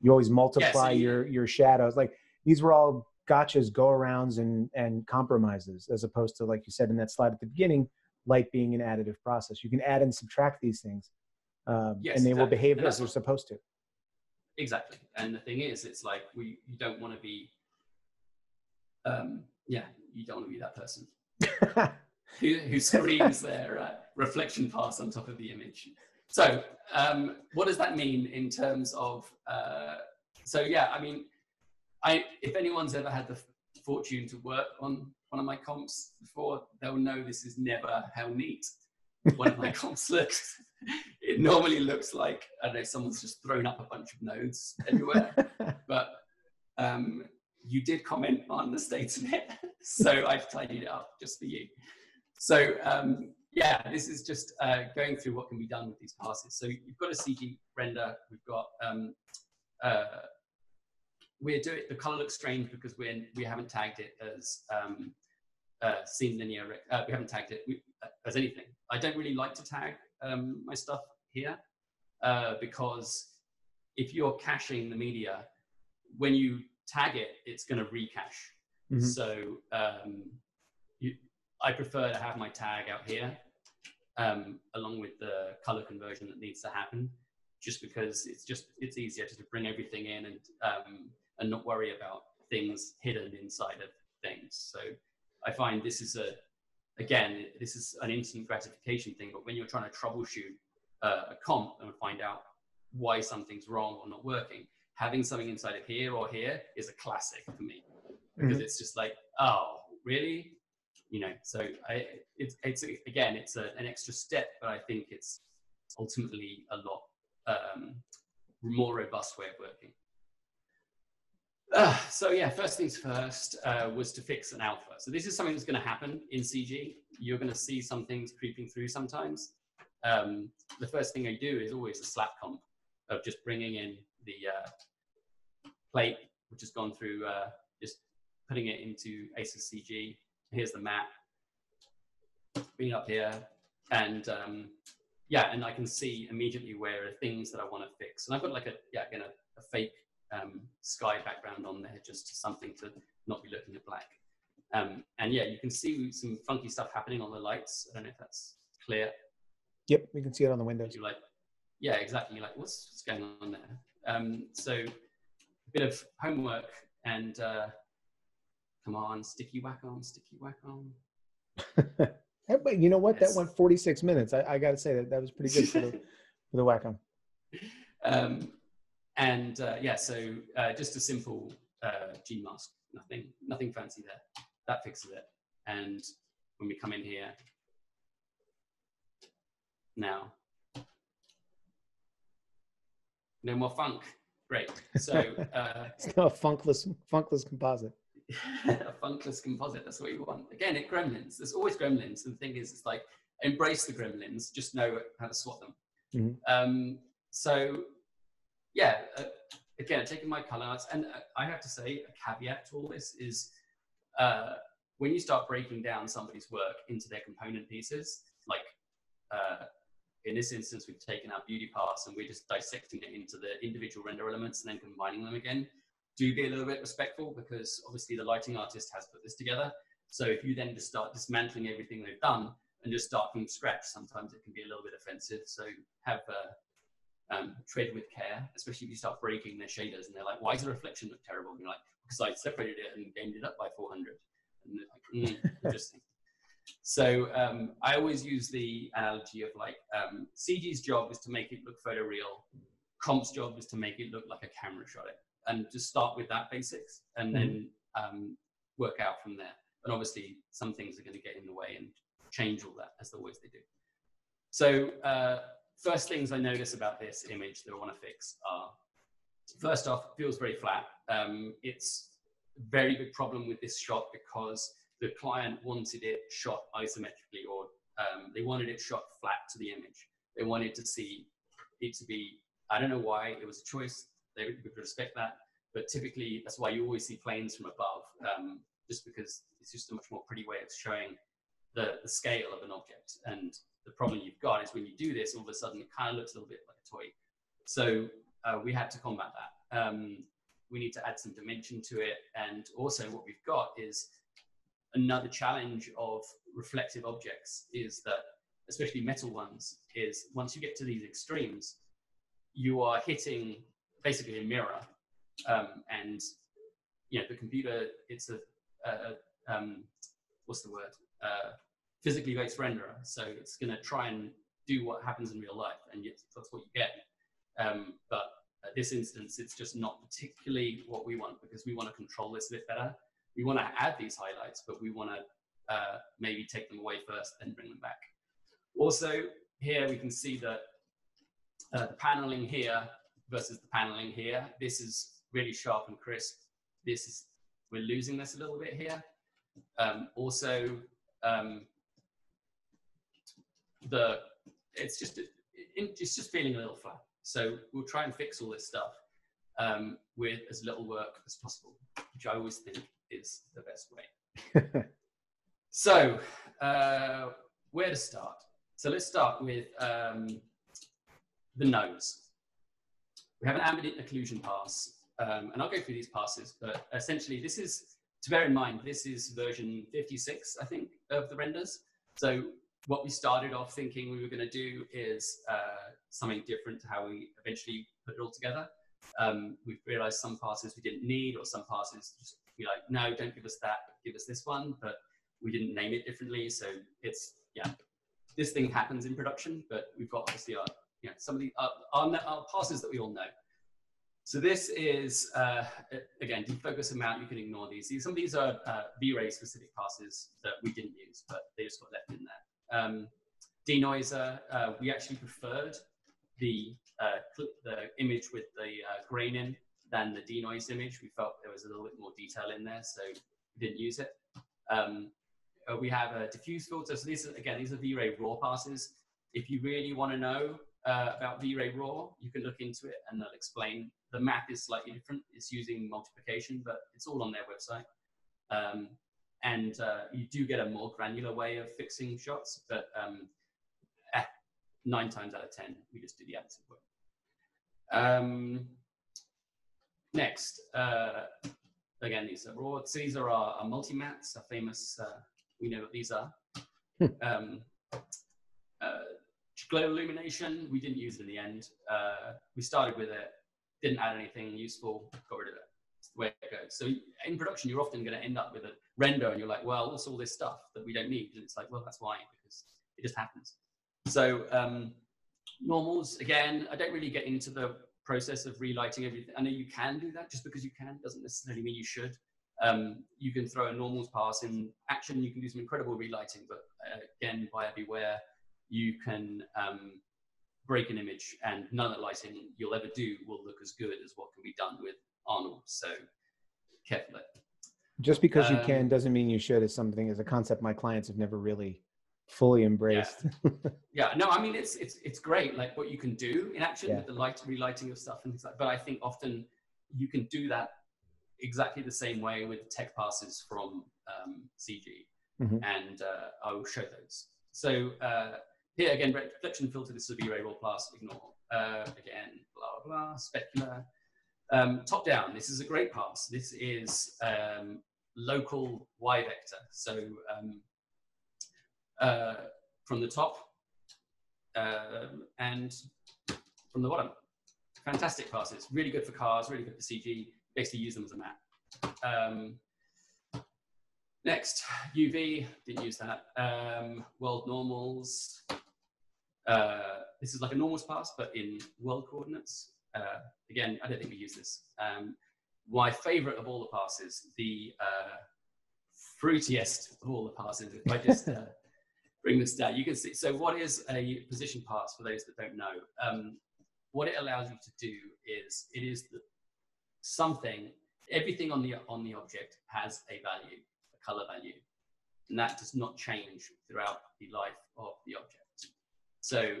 you always multiply yeah, so you, your, your shadows. Like these were all gotchas, go arounds and, and compromises, as opposed to, like you said in that slide at the beginning, light being an additive process. You can add and subtract these things um, yes, and they exactly. will behave and as they're supposed to. Exactly. And the thing is, it's like, we, you don't want to be, um, yeah, you don't want to be that person who, who screams their uh, reflection pass on top of the image. So um, what does that mean in terms of, uh, so yeah, I mean, I, if anyone's ever had the fortune to work on one of my comps before, they'll know this is never how neat one of my comps looks. It normally looks like, I don't know, someone's just thrown up a bunch of nodes everywhere. But um, you did comment on the state of it, so I've tidied it up just for you. So um, yeah, this is just uh, going through what can be done with these passes. So you've got a C G render, we've got um, uh, we're doing, the color looks strange because we're, we haven't tagged it as um, uh, scene linear, uh, we haven't tagged it we, uh, as anything. I don't really like to tag um, my stuff here uh, because if you're caching the media, when you tag it, it's gonna recache. Mm-hmm. So um, you, I prefer to have my tag out here um, along with the color conversion that needs to happen, just because it's just, it's easier to bring everything in and, um, and not worry about things hidden inside of things. So I find this is a, again, this is an instant gratification thing, but when you're trying to troubleshoot uh, a comp and find out why something's wrong or not working, having something inside of here or here is a classic for me, because mm-hmm. it's just like, oh, really? You know, so I, it's, it's, again, it's a, an extra step, but I think it's ultimately a lot Um, more robust way of working. Uh, so yeah, first things first uh, was to fix an alpha. So this is something that's going to happen in C G. You're going to see some things creeping through sometimes. Um, the first thing I do is always a slap comp of just bringing in the uh, plate, which has gone through, uh, just putting it into ACES C G. Here's the map, bring it up here, and um, yeah, and I can see immediately where are things that I want to fix. And I've got like a, yeah, again, a, a fake um, sky background on there, just something to not be looking at black. Um, and yeah, you can see some funky stuff happening on the lights. I don't know if that's clear. Yep, we can see it on the windows. You're like, yeah, exactly. You're like, what's, what's going on there? Um, so a bit of homework and uh, come on, sticky whack on, sticky whack on. But you know what? Yes. That went forty-six minutes. I, I got to say that that was pretty good for the, for the whack-on. Um, and uh, yeah, so uh, just a simple uh, G mask, nothing, nothing fancy there. That fixes it. And when we come in here now, no more funk. Great. So uh, it's now a funkless, funkless composite. A funkless composite, that's what you want. Again, it gremlins. There's always gremlins. And the thing is, it's like, embrace the gremlins, just know how to swat them. Mm-hmm. um, so, yeah, uh, again, taking my colors, and uh, I have to say, a caveat to all this is, uh, when you start breaking down somebody's work into their component pieces, like uh, in this instance, we've taken our beauty pass and we're just dissecting it into the individual render elements and then combining them again. Do be a little bit respectful, because obviously the lighting artist has put this together So if you then just start dismantling everything they've done and just start from scratch, sometimes it can be a little bit offensive. So have a, um, tread with care, especially if you start breaking their shaders and they're like, why does the reflection look terrible? And you're like, because I separated it and gamed it up by four hundred. And they're like, mm, interesting. So um, I always use the analogy of like, um, C G's job is to make it look photoreal. Comp's job is to make it look like a camera shot it. And just start with that basics and then um, work out from there. And obviously some things are going to get in the way and change all that, as always they do. So uh, first things I notice about this image that I want to fix are, first off, it feels very flat. Um, it's a very big problem with this shot because the client wanted it shot isometrically, or um, they wanted it shot flat to the image. They wanted to see it to be, I don't know why, it was a choice. They would respect that, but typically that's why you always see planes from above, um, just because it's just a much more pretty way of showing the, the scale of an object. And the problem you've got is when you do this, all of a sudden it kind of looks a little bit like a toy. So uh, we had to combat that. Um, we need to add some dimension to it. And also what we've got is another challenge of reflective objects is that, especially metal ones, is once you get to these extremes, you are hitting basically a mirror, um, and you know the computer. It's a, a, a um, what's the word? Uh, physically based renderer. So it's going to try and do what happens in real life, and yet that's what you get. Um, but at this instance, it's just not particularly what we want because we want to control this a bit better. We want to add these highlights, but we want to uh, maybe take them away first, then bring them back. Also, here we can see that uh, the paneling here versus the paneling here. This is really sharp and crisp. This is, we're losing this a little bit here. Um, also, um, the, it's just, it, it's just feeling a little flat. So we'll try and fix all this stuff um, with as little work as possible, which I always think is the best way. So uh, where to start? So let's start with um, the nose. We have an ambient occlusion pass, um, and I'll go through these passes, but essentially this is, to bear in mind, this is version fifty-six, I think, of the renders. So what we started off thinking we were going to do is uh, something different to how we eventually put it all together. Um, we've realized some passes we didn't need, or some passes just be like, no, don't give us that, give us this one, but we didn't name it differently. So it's, yeah, this thing happens in production, but we've got obviously our, you know, some of the uh, our, our passes that we all know. So this is, uh, again, defocus amount, you can ignore these. Some of these are uh, V-Ray specific passes that we didn't use, but they just got left in there. Um, denoiser, uh, we actually preferred the, uh, clip, the image with the uh, grain in than the denoise image. We felt there was a little bit more detail in there, so we didn't use it. Um, uh, we have a diffuse filter. So these are, again, these are V-Ray raw passes. If you really want to know Uh, about V-Ray raw, you can look into it and they'll explain. The math is slightly different. It's using multiplication, but it's all on their website. Um, and uh, you do get a more granular way of fixing shots, but um, eh, nine times out of ten, we just do the additive work. Um, next, uh, again, these are raw. So these are our, our multi-mats, our famous, uh, we know what these are. um, uh, Glow illumination, we didn't use it in the end. Uh, we started with it, didn't add anything useful, got rid of it. That's the way it goes. So in production, you're often going to end up with a render and you're like, well, what's all this stuff that we don't need? And it's like, well, that's why, because it just happens. So um, normals, again, I don't really get into the process of relighting everything. I know you can do that. Just because you can doesn't necessarily mean you should. Um, you can throw a normals pass in action. You can do some incredible relighting, but uh, again, buyer beware. You can um, break an image and none of the lighting you'll ever do will look as good as what can be done with Arnold. So careful. Just because um, you can doesn't mean you should is something as a concept my clients have never really fully embraced. Yeah, yeah. No, I mean, it's, it's, it's great. Like what you can do in action, yeah, with the light, relighting of stuff and things like that. But I think often you can do that exactly the same way with tech passes from um, C G, mm-hmm, and uh, I will show those. So, uh, here again, reflection filter, this is a V-Ray raw pass, ignore. Uh, again, blah, blah, blah, specular. Um, top down, this is a great pass. This is um, local Y vector. So um, uh, from the top uh, and from the bottom. Fantastic classes, really good for cars, really good for C G, basically use them as a map. Um, next, U V, didn't use that. Um, world normals, uh, this is like a normals pass, but in world coordinates. Uh, again, I don't think we use this. Um, my favorite of all the passes, the uh, fruitiest of all the passes, if I just uh, bring this down, you can see. So what is a position pass for those that don't know? Um, what it allows you to do is, it is the, something, everything on the, on the object has a value, a color value, and that does not change throughout the life of the object. So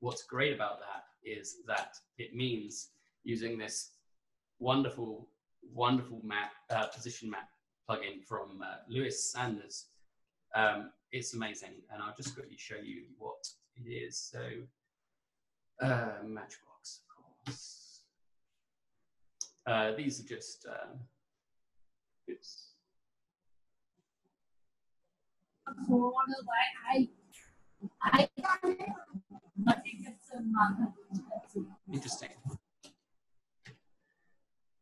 what's great about that is that it means using this wonderful, wonderful map, uh, position map plugin from uh, Lewis Sanders. Um, it's amazing. And I'll just quickly show you what it is. So uh, Matchbox, of course. Uh, these are just, um, oops. Interesting.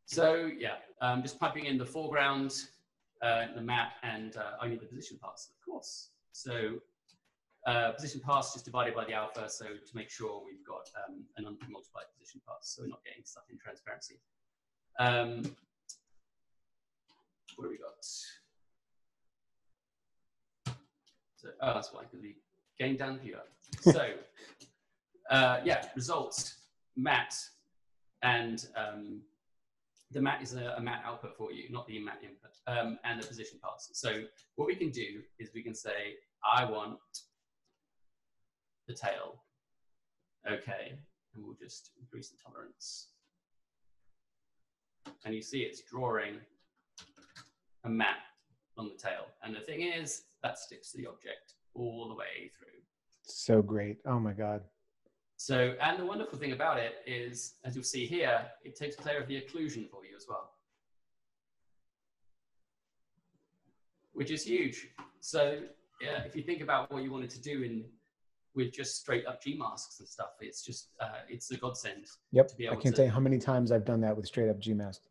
So yeah, um, just piping in the foreground, uh, the map, and uh, only the position pass, of course. So uh, position pass just divided by the alpha, so to make sure we've got um, an unmultiplied position pass, so we're not getting stuck in transparency. Um, what have we got? So, oh, that's why I could be game down here. So, uh, yeah, results, mat, and um, the mat is a, a mat output for you, not the mat input, um, and the position pass. So what we can do is we can say, I want the tail. Okay, and we'll just increase the tolerance. And you see it's drawing a map on the tail. And the thing is, that sticks to the object all the way through. So great. Oh my God. So, and the wonderful thing about it is, as you'll see here, it takes care of the occlusion for you as well, which is huge. So yeah, if you think about what you wanted to do in with just straight up G masks and stuff, it's just, uh, it's a godsend. Yep. To be able I can't to, say how many times I've done that with straight up G masks.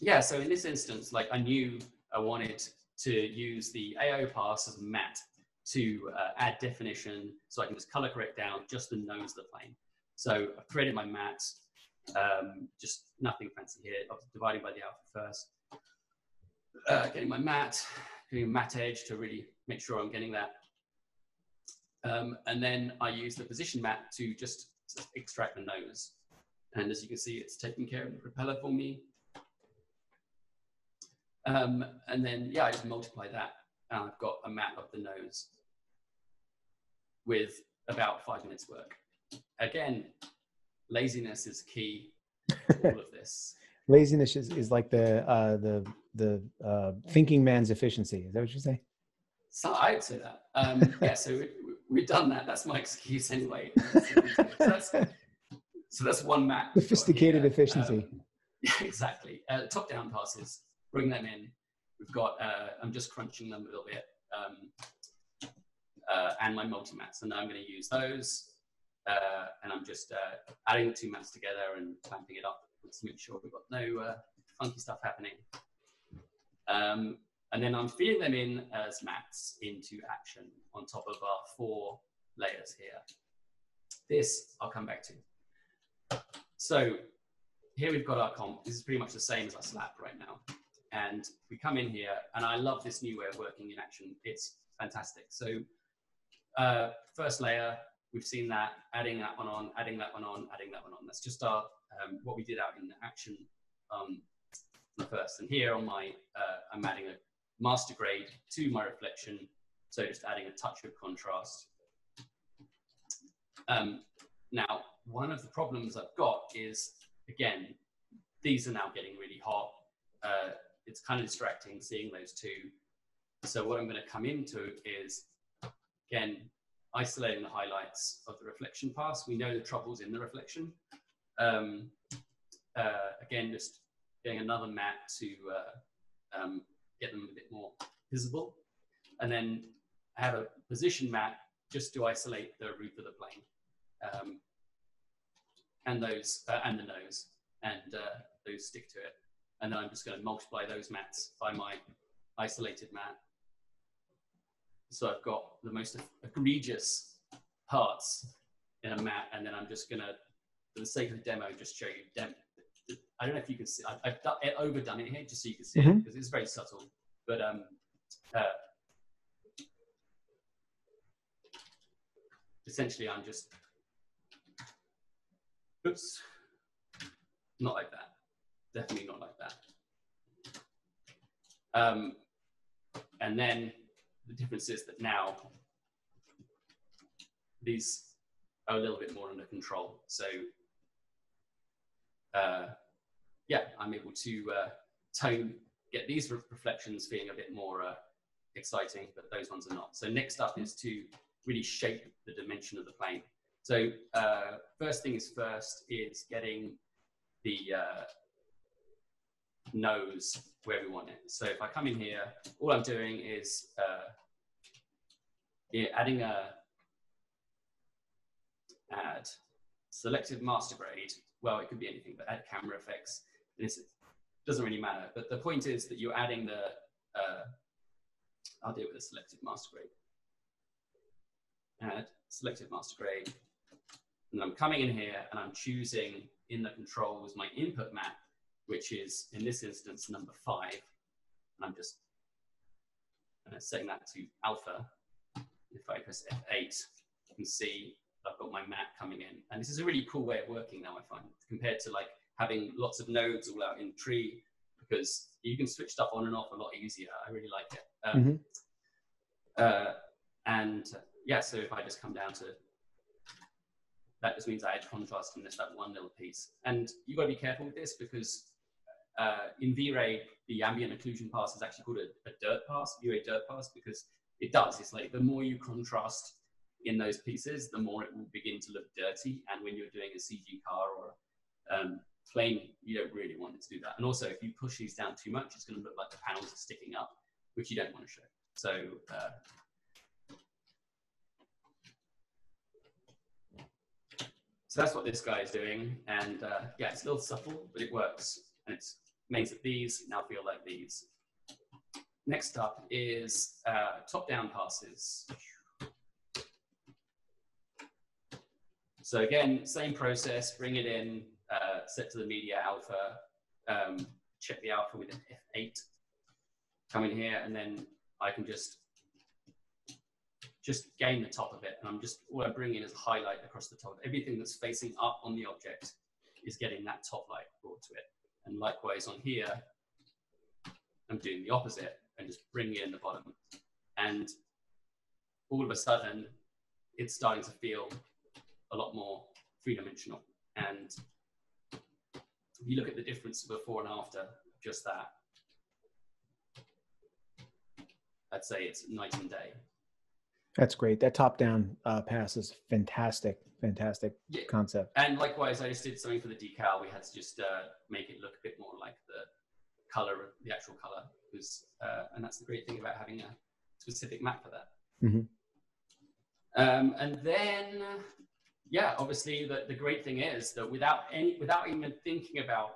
Yeah. So in this instance, like I knew I wanted to use the A O pass as a mat to uh, add definition, so I can just color correct down just the nose of the plane. So I've created my mat, um, just nothing fancy here. I'm dividing by the alpha first, uh, getting my mat, doing a mat edge to really make sure I'm getting that. Um, and then I use the position map to just extract the nose. And as you can see, it's taking care of the propeller for me. Um, and then, yeah, I just multiply that. And I've got a map of the nose with about five minutes work. Again, laziness is key to all of this. Laziness is, is like the, uh, the, the uh, thinking man's efficiency. Is that what you say? So I would say that. Um, yeah, so we, we, we've done that. That's my excuse anyway. So that's, so that's one map. Sophisticated efficiency. Um, yeah, exactly. Uh, top-down passes, bring them in. We've got, uh, I'm just crunching them a little bit, um, uh, and my multi-mats. And I'm going to use those, uh, and I'm just uh, adding the two mats together and clamping it up to make sure we've got no uh, funky stuff happening. Um, and then I'm feeding them in as mats into action on top of our four layers here. This I'll come back to. So here we've got our comp. This is pretty much the same as our slap right now. And we come in here, and I love this new way of working in action. It's fantastic. So uh, first layer, we've seen that, adding that one on, adding that one on, adding that one on. That's just our, um, what we did out in the action um, first. And here on my, uh, I'm adding a master grade to my reflection. So just adding a touch of contrast. Um, now, one of the problems I've got is, again, these are now getting really hot. Uh, It's kind of distracting seeing those two. So what I'm going to come into is, again, isolating the highlights of the reflection pass. We know the trouble's in the reflection. Um, uh, again, just getting another mat to uh, um, get them a bit more visible. And then I have a position map just to isolate the roof of the plane um, and those uh, and the nose, and uh, those stick to it. And then I'm just going to multiply those mats by my isolated mat. So I've got the most egregious parts in a mat, and then I'm just going to, for the sake of the demo, just show you dem I don't know if you can see. I've, I've done, overdone it here just so you can see mm-hmm. it, because it's very subtle. But um, uh, essentially, I'm just, oops, not like that. Definitely not like that. Um, and then the difference is that now these are a little bit more under control. So uh, yeah, I'm able to uh, tone, get these reflections being a bit more uh, exciting, but those ones are not. So next up is to really shape the dimension of the plane. So uh, first things first is getting the uh, nose where we want it. So if I come in here, all I'm doing is uh, yeah, adding a add selected master grade. Well, it could be anything, but add camera effects. And it's, it doesn't really matter. But the point is that you're adding the, uh, I'll deal with the selected master grade. Add selected master grade, and I'm coming in here and I'm choosing in the controls my input map, which is in this instance number five, and I'm just uh, setting that to alpha. If I press F eight, you can see I've got my map coming in, and this is a really cool way of working now, I find, compared to like having lots of nodes all out in tree, because you can switch stuff on and off a lot easier. I really like it. Um, mm-hmm. uh, and yeah, so if I just come down to, that just means I add contrast and there's that one little piece. And you've got to be careful with this, because uh, in V-Ray, the ambient occlusion pass is actually called a, a dirt pass, V-Ray dirt pass, because it does. It's like the more you contrast in those pieces, the more it will begin to look dirty. And when you're doing a C G car or um, plane, you don't really want it to do that. And also, if you push these down too much, it's going to look like the panels are sticking up, which you don't want to show. So, uh, So that's what this guy is doing, and uh, yeah, it's a little subtle, but it works, and it makes it these now feel like these. Next up is uh, top-down passes. So again, same process, bring it in, uh, set to the media alpha, um, check the alpha with an F eight, come in here, and then I can just just gain the top of it, and I'm just, all I bring in is a highlight across the top. Everything that's facing up on the object is getting that top light brought to it. And likewise on here, I'm doing the opposite and just bringing in the bottom. And all of a sudden, it's starting to feel a lot more three-dimensional. And if you look at the difference before and after, just that, I'd say it's night and day. That's great. That top-down uh, pass is fantastic, fantastic yeah. concept. And likewise, I just did something for the decal. We had to just uh, make it look a bit more like the color, the actual color. Was, uh, and that's the great thing about having a specific map for that. Mm-hmm. um, and then, yeah, obviously, the, the great thing is that without any, without even thinking about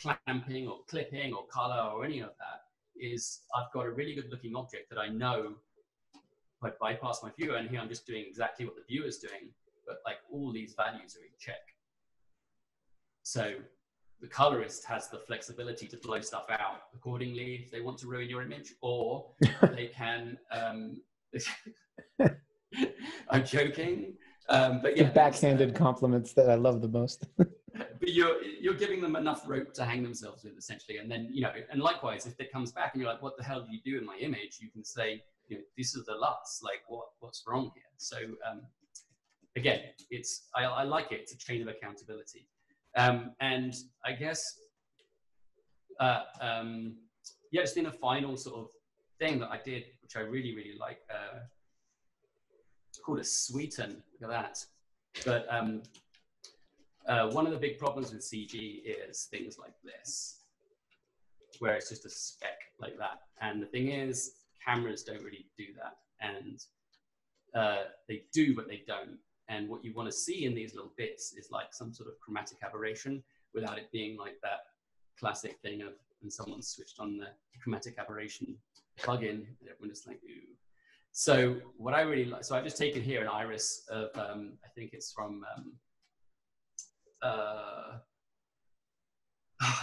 clamping or clipping or color or any of that, is I've got a really good-looking object that I know I bypass my viewer, and here I'm just doing exactly what the viewer is doing, but like all these values are in check. So the colorist has the flexibility to blow stuff out accordingly if they want to ruin your image, or they can. Um, I'm joking, um, but yeah, the backhanded uh, compliments that I love the most. But you're you're giving them enough rope to hang themselves with, essentially, and then you know, and likewise, if it comes back and you're like, "What the hell do you do in my image?" You can say, you know, this is the L U Ts, like what, what's wrong here? So um, again, it's, I, I like it, it's a chain of accountability. Um, and I guess, uh, um, yeah, just in a final sort of thing that I did, which I really, really like, uh, it's called a sweeten, look at that. But um, uh, one of the big problems with C G is things like this, where it's just a speck like that. And the thing is, cameras don't really do that. And uh, they do, but they don't. And what you want to see in these little bits is like some sort of chromatic aberration without it being like that classic thing of, and someone switched on the chromatic aberration plugin and everyone just like, ooh. So what I really like, so I've just taken here an iris of, um, I think it's from um, uh,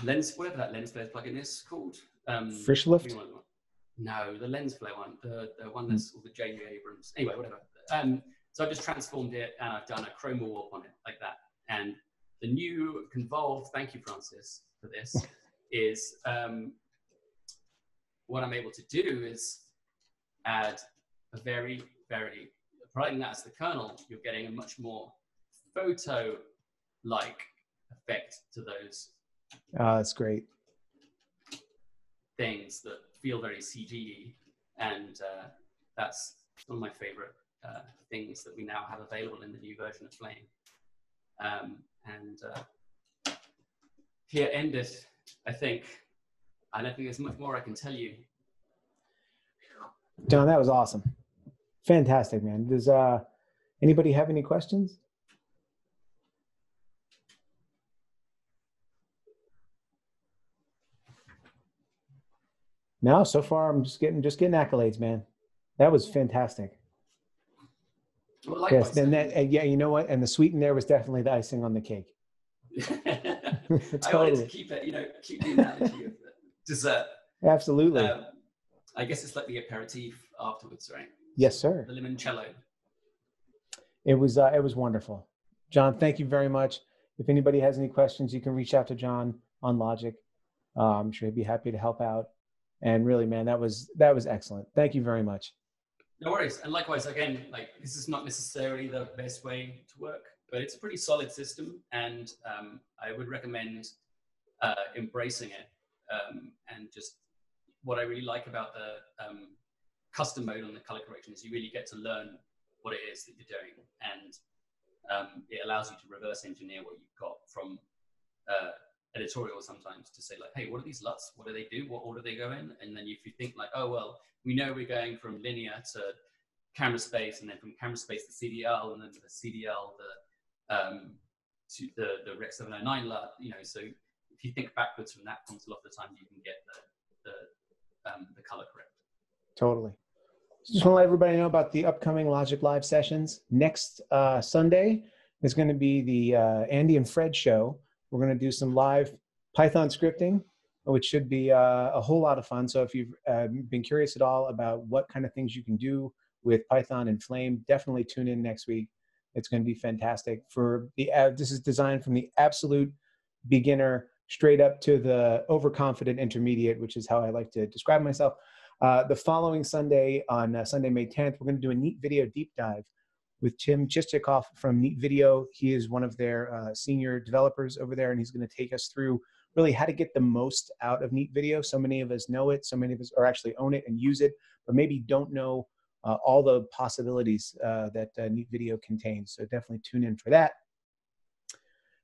lens, whatever that lens flare plugin is called. Um, Frisch Lift? No, the lens flare one, the, the one that's all the J U Abrams, anyway, whatever. Um, so I've just transformed it and I've done a chroma warp on it like that. And the new Convolve, thank you Francis for this, is um, what I'm able to do is add a very, very, providing that's the kernel, you're getting a much more photo-like effect to those. Uh, that's great. Things that feel very C G-y, and uh, that's one of my favorite uh, things that we now have available in the new version of Flame. Um, and uh, here endeth, I think, I don't think there's much more I can tell you. John, that was awesome. Fantastic, man. Does uh, anybody have any questions? No, so far I'm just getting just getting accolades, man. That was fantastic. Well, likewise. Yes, and that, and yeah, you know what? And the sweet in there was definitely the icing on the cake. Totally. I wanted to keep it, you know, keep the analogy of dessert. Absolutely. Um, I guess it's like the aperitif afterwards, right? Yes, sir. The limoncello. It was uh, it was wonderful, John. Thank you very much. If anybody has any questions, you can reach out to John on Logik. Uh, I'm sure he'd be happy to help out. And really, man, that was that was excellent. Thank you very much. No worries. And likewise, again, like this is not necessarily the best way to work, but it's a pretty solid system, and um, I would recommend uh, embracing it. Um, and just what I really like about the um, custom mode on the color correction is you really get to learn what it is that you're doing, and um, it allows you to reverse engineer what you've got from. Uh, editorial sometimes to say like, hey, what are these LUTs? What do they do? What order they go in? And then if you think like, oh, well, we know we're going from linear to camera space, and then from camera space to C D L, and then to the C D L, the, um, to the, the Rec seven oh nine LUT, you know, so if you think backwards from that point, a lot of the time you can get the, the, um, the color correct. Totally. Just want to let everybody know about the upcoming Logik Live sessions. Next uh, Sunday is going to be the uh, Andy and Fred show. We're going to do some live Python scripting, which should be uh, a whole lot of fun. So if you've uh, been curious at all about what kind of things you can do with Python and Flame, definitely tune in next week. It's going to be fantastic. For the uh, this is designed from the absolute beginner straight up to the overconfident intermediate, which is how I like to describe myself. Uh, the following Sunday, on uh, Sunday, May tenth, we're going to do a Neat Video deep dive with Tim Chistikoff from Neat Video. He is one of their uh, senior developers over there, and he's gonna take us through really how to get the most out of Neat Video. So many of us know it, so many of us are actually own it and use it, but maybe don't know uh, all the possibilities uh, that uh, Neat Video contains. So definitely tune in for that.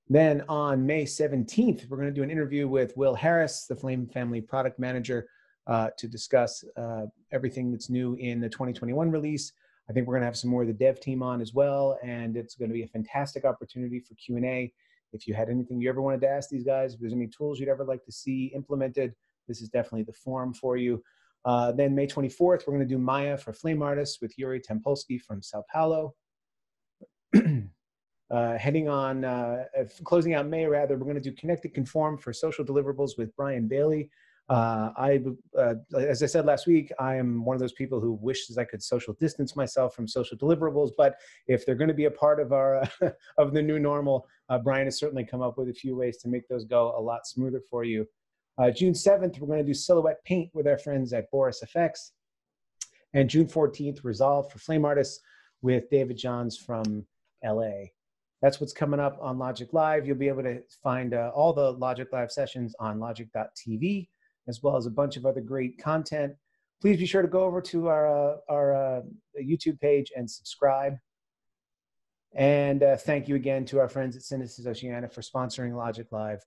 Then on May seventeenth, we're gonna do an interview with Will Harris, the Flame Family Product Manager, uh, to discuss uh, everything that's new in the twenty twenty-one release. I think we're going to have some more of the dev team on as well, and it's going to be a fantastic opportunity for Q and A. If you had anything you ever wanted to ask these guys, if there's any tools you'd ever like to see implemented, this is definitely the forum for you. Uh, then May twenty-fourth, we're going to do Maya for Flame Artists with Yuri Tempolsky from Sao Paulo. uh, heading on, uh, closing out May rather, we're going to do Connected Conform for social deliverables with Brian Bailey. Uh, I, uh, as I said last week, I am one of those people who wishes I could social distance myself from social deliverables, but if they're going to be a part of our, uh, of the new normal, uh, Brian has certainly come up with a few ways to make those go a lot smoother for you. Uh, June seventh, we're going to do Silhouette Paint with our friends at Boris F X, and June fourteenth, Resolve for Flame Artists with David Johns from L A. That's what's coming up on Logik Live. You'll be able to find uh, all the Logik Live sessions on Logik dot T V. as well as a bunch of other great content. Please be sure to go over to our, uh, our uh, YouTube page and subscribe. And uh, thank you again to our friends at Synesis Oceana for sponsoring Logik Live.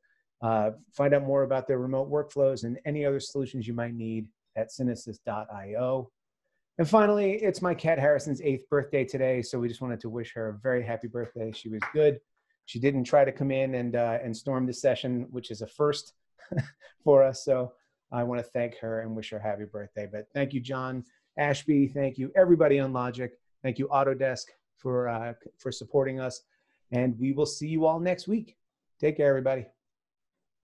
Uh, find out more about their remote workflows and any other solutions you might need at synesis dot i o. And finally, it's my cat Harrison's eighth birthday today, so we just wanted to wish her a very happy birthday. She was good. She didn't try to come in and, uh, and storm the session, which is a first for us. So I want to thank her and wish her a happy birthday. But thank you, John Ashby. Thank you, everybody on Logik. Thank you, Autodesk, for, uh, for supporting us. And we will see you all next week. Take care, everybody.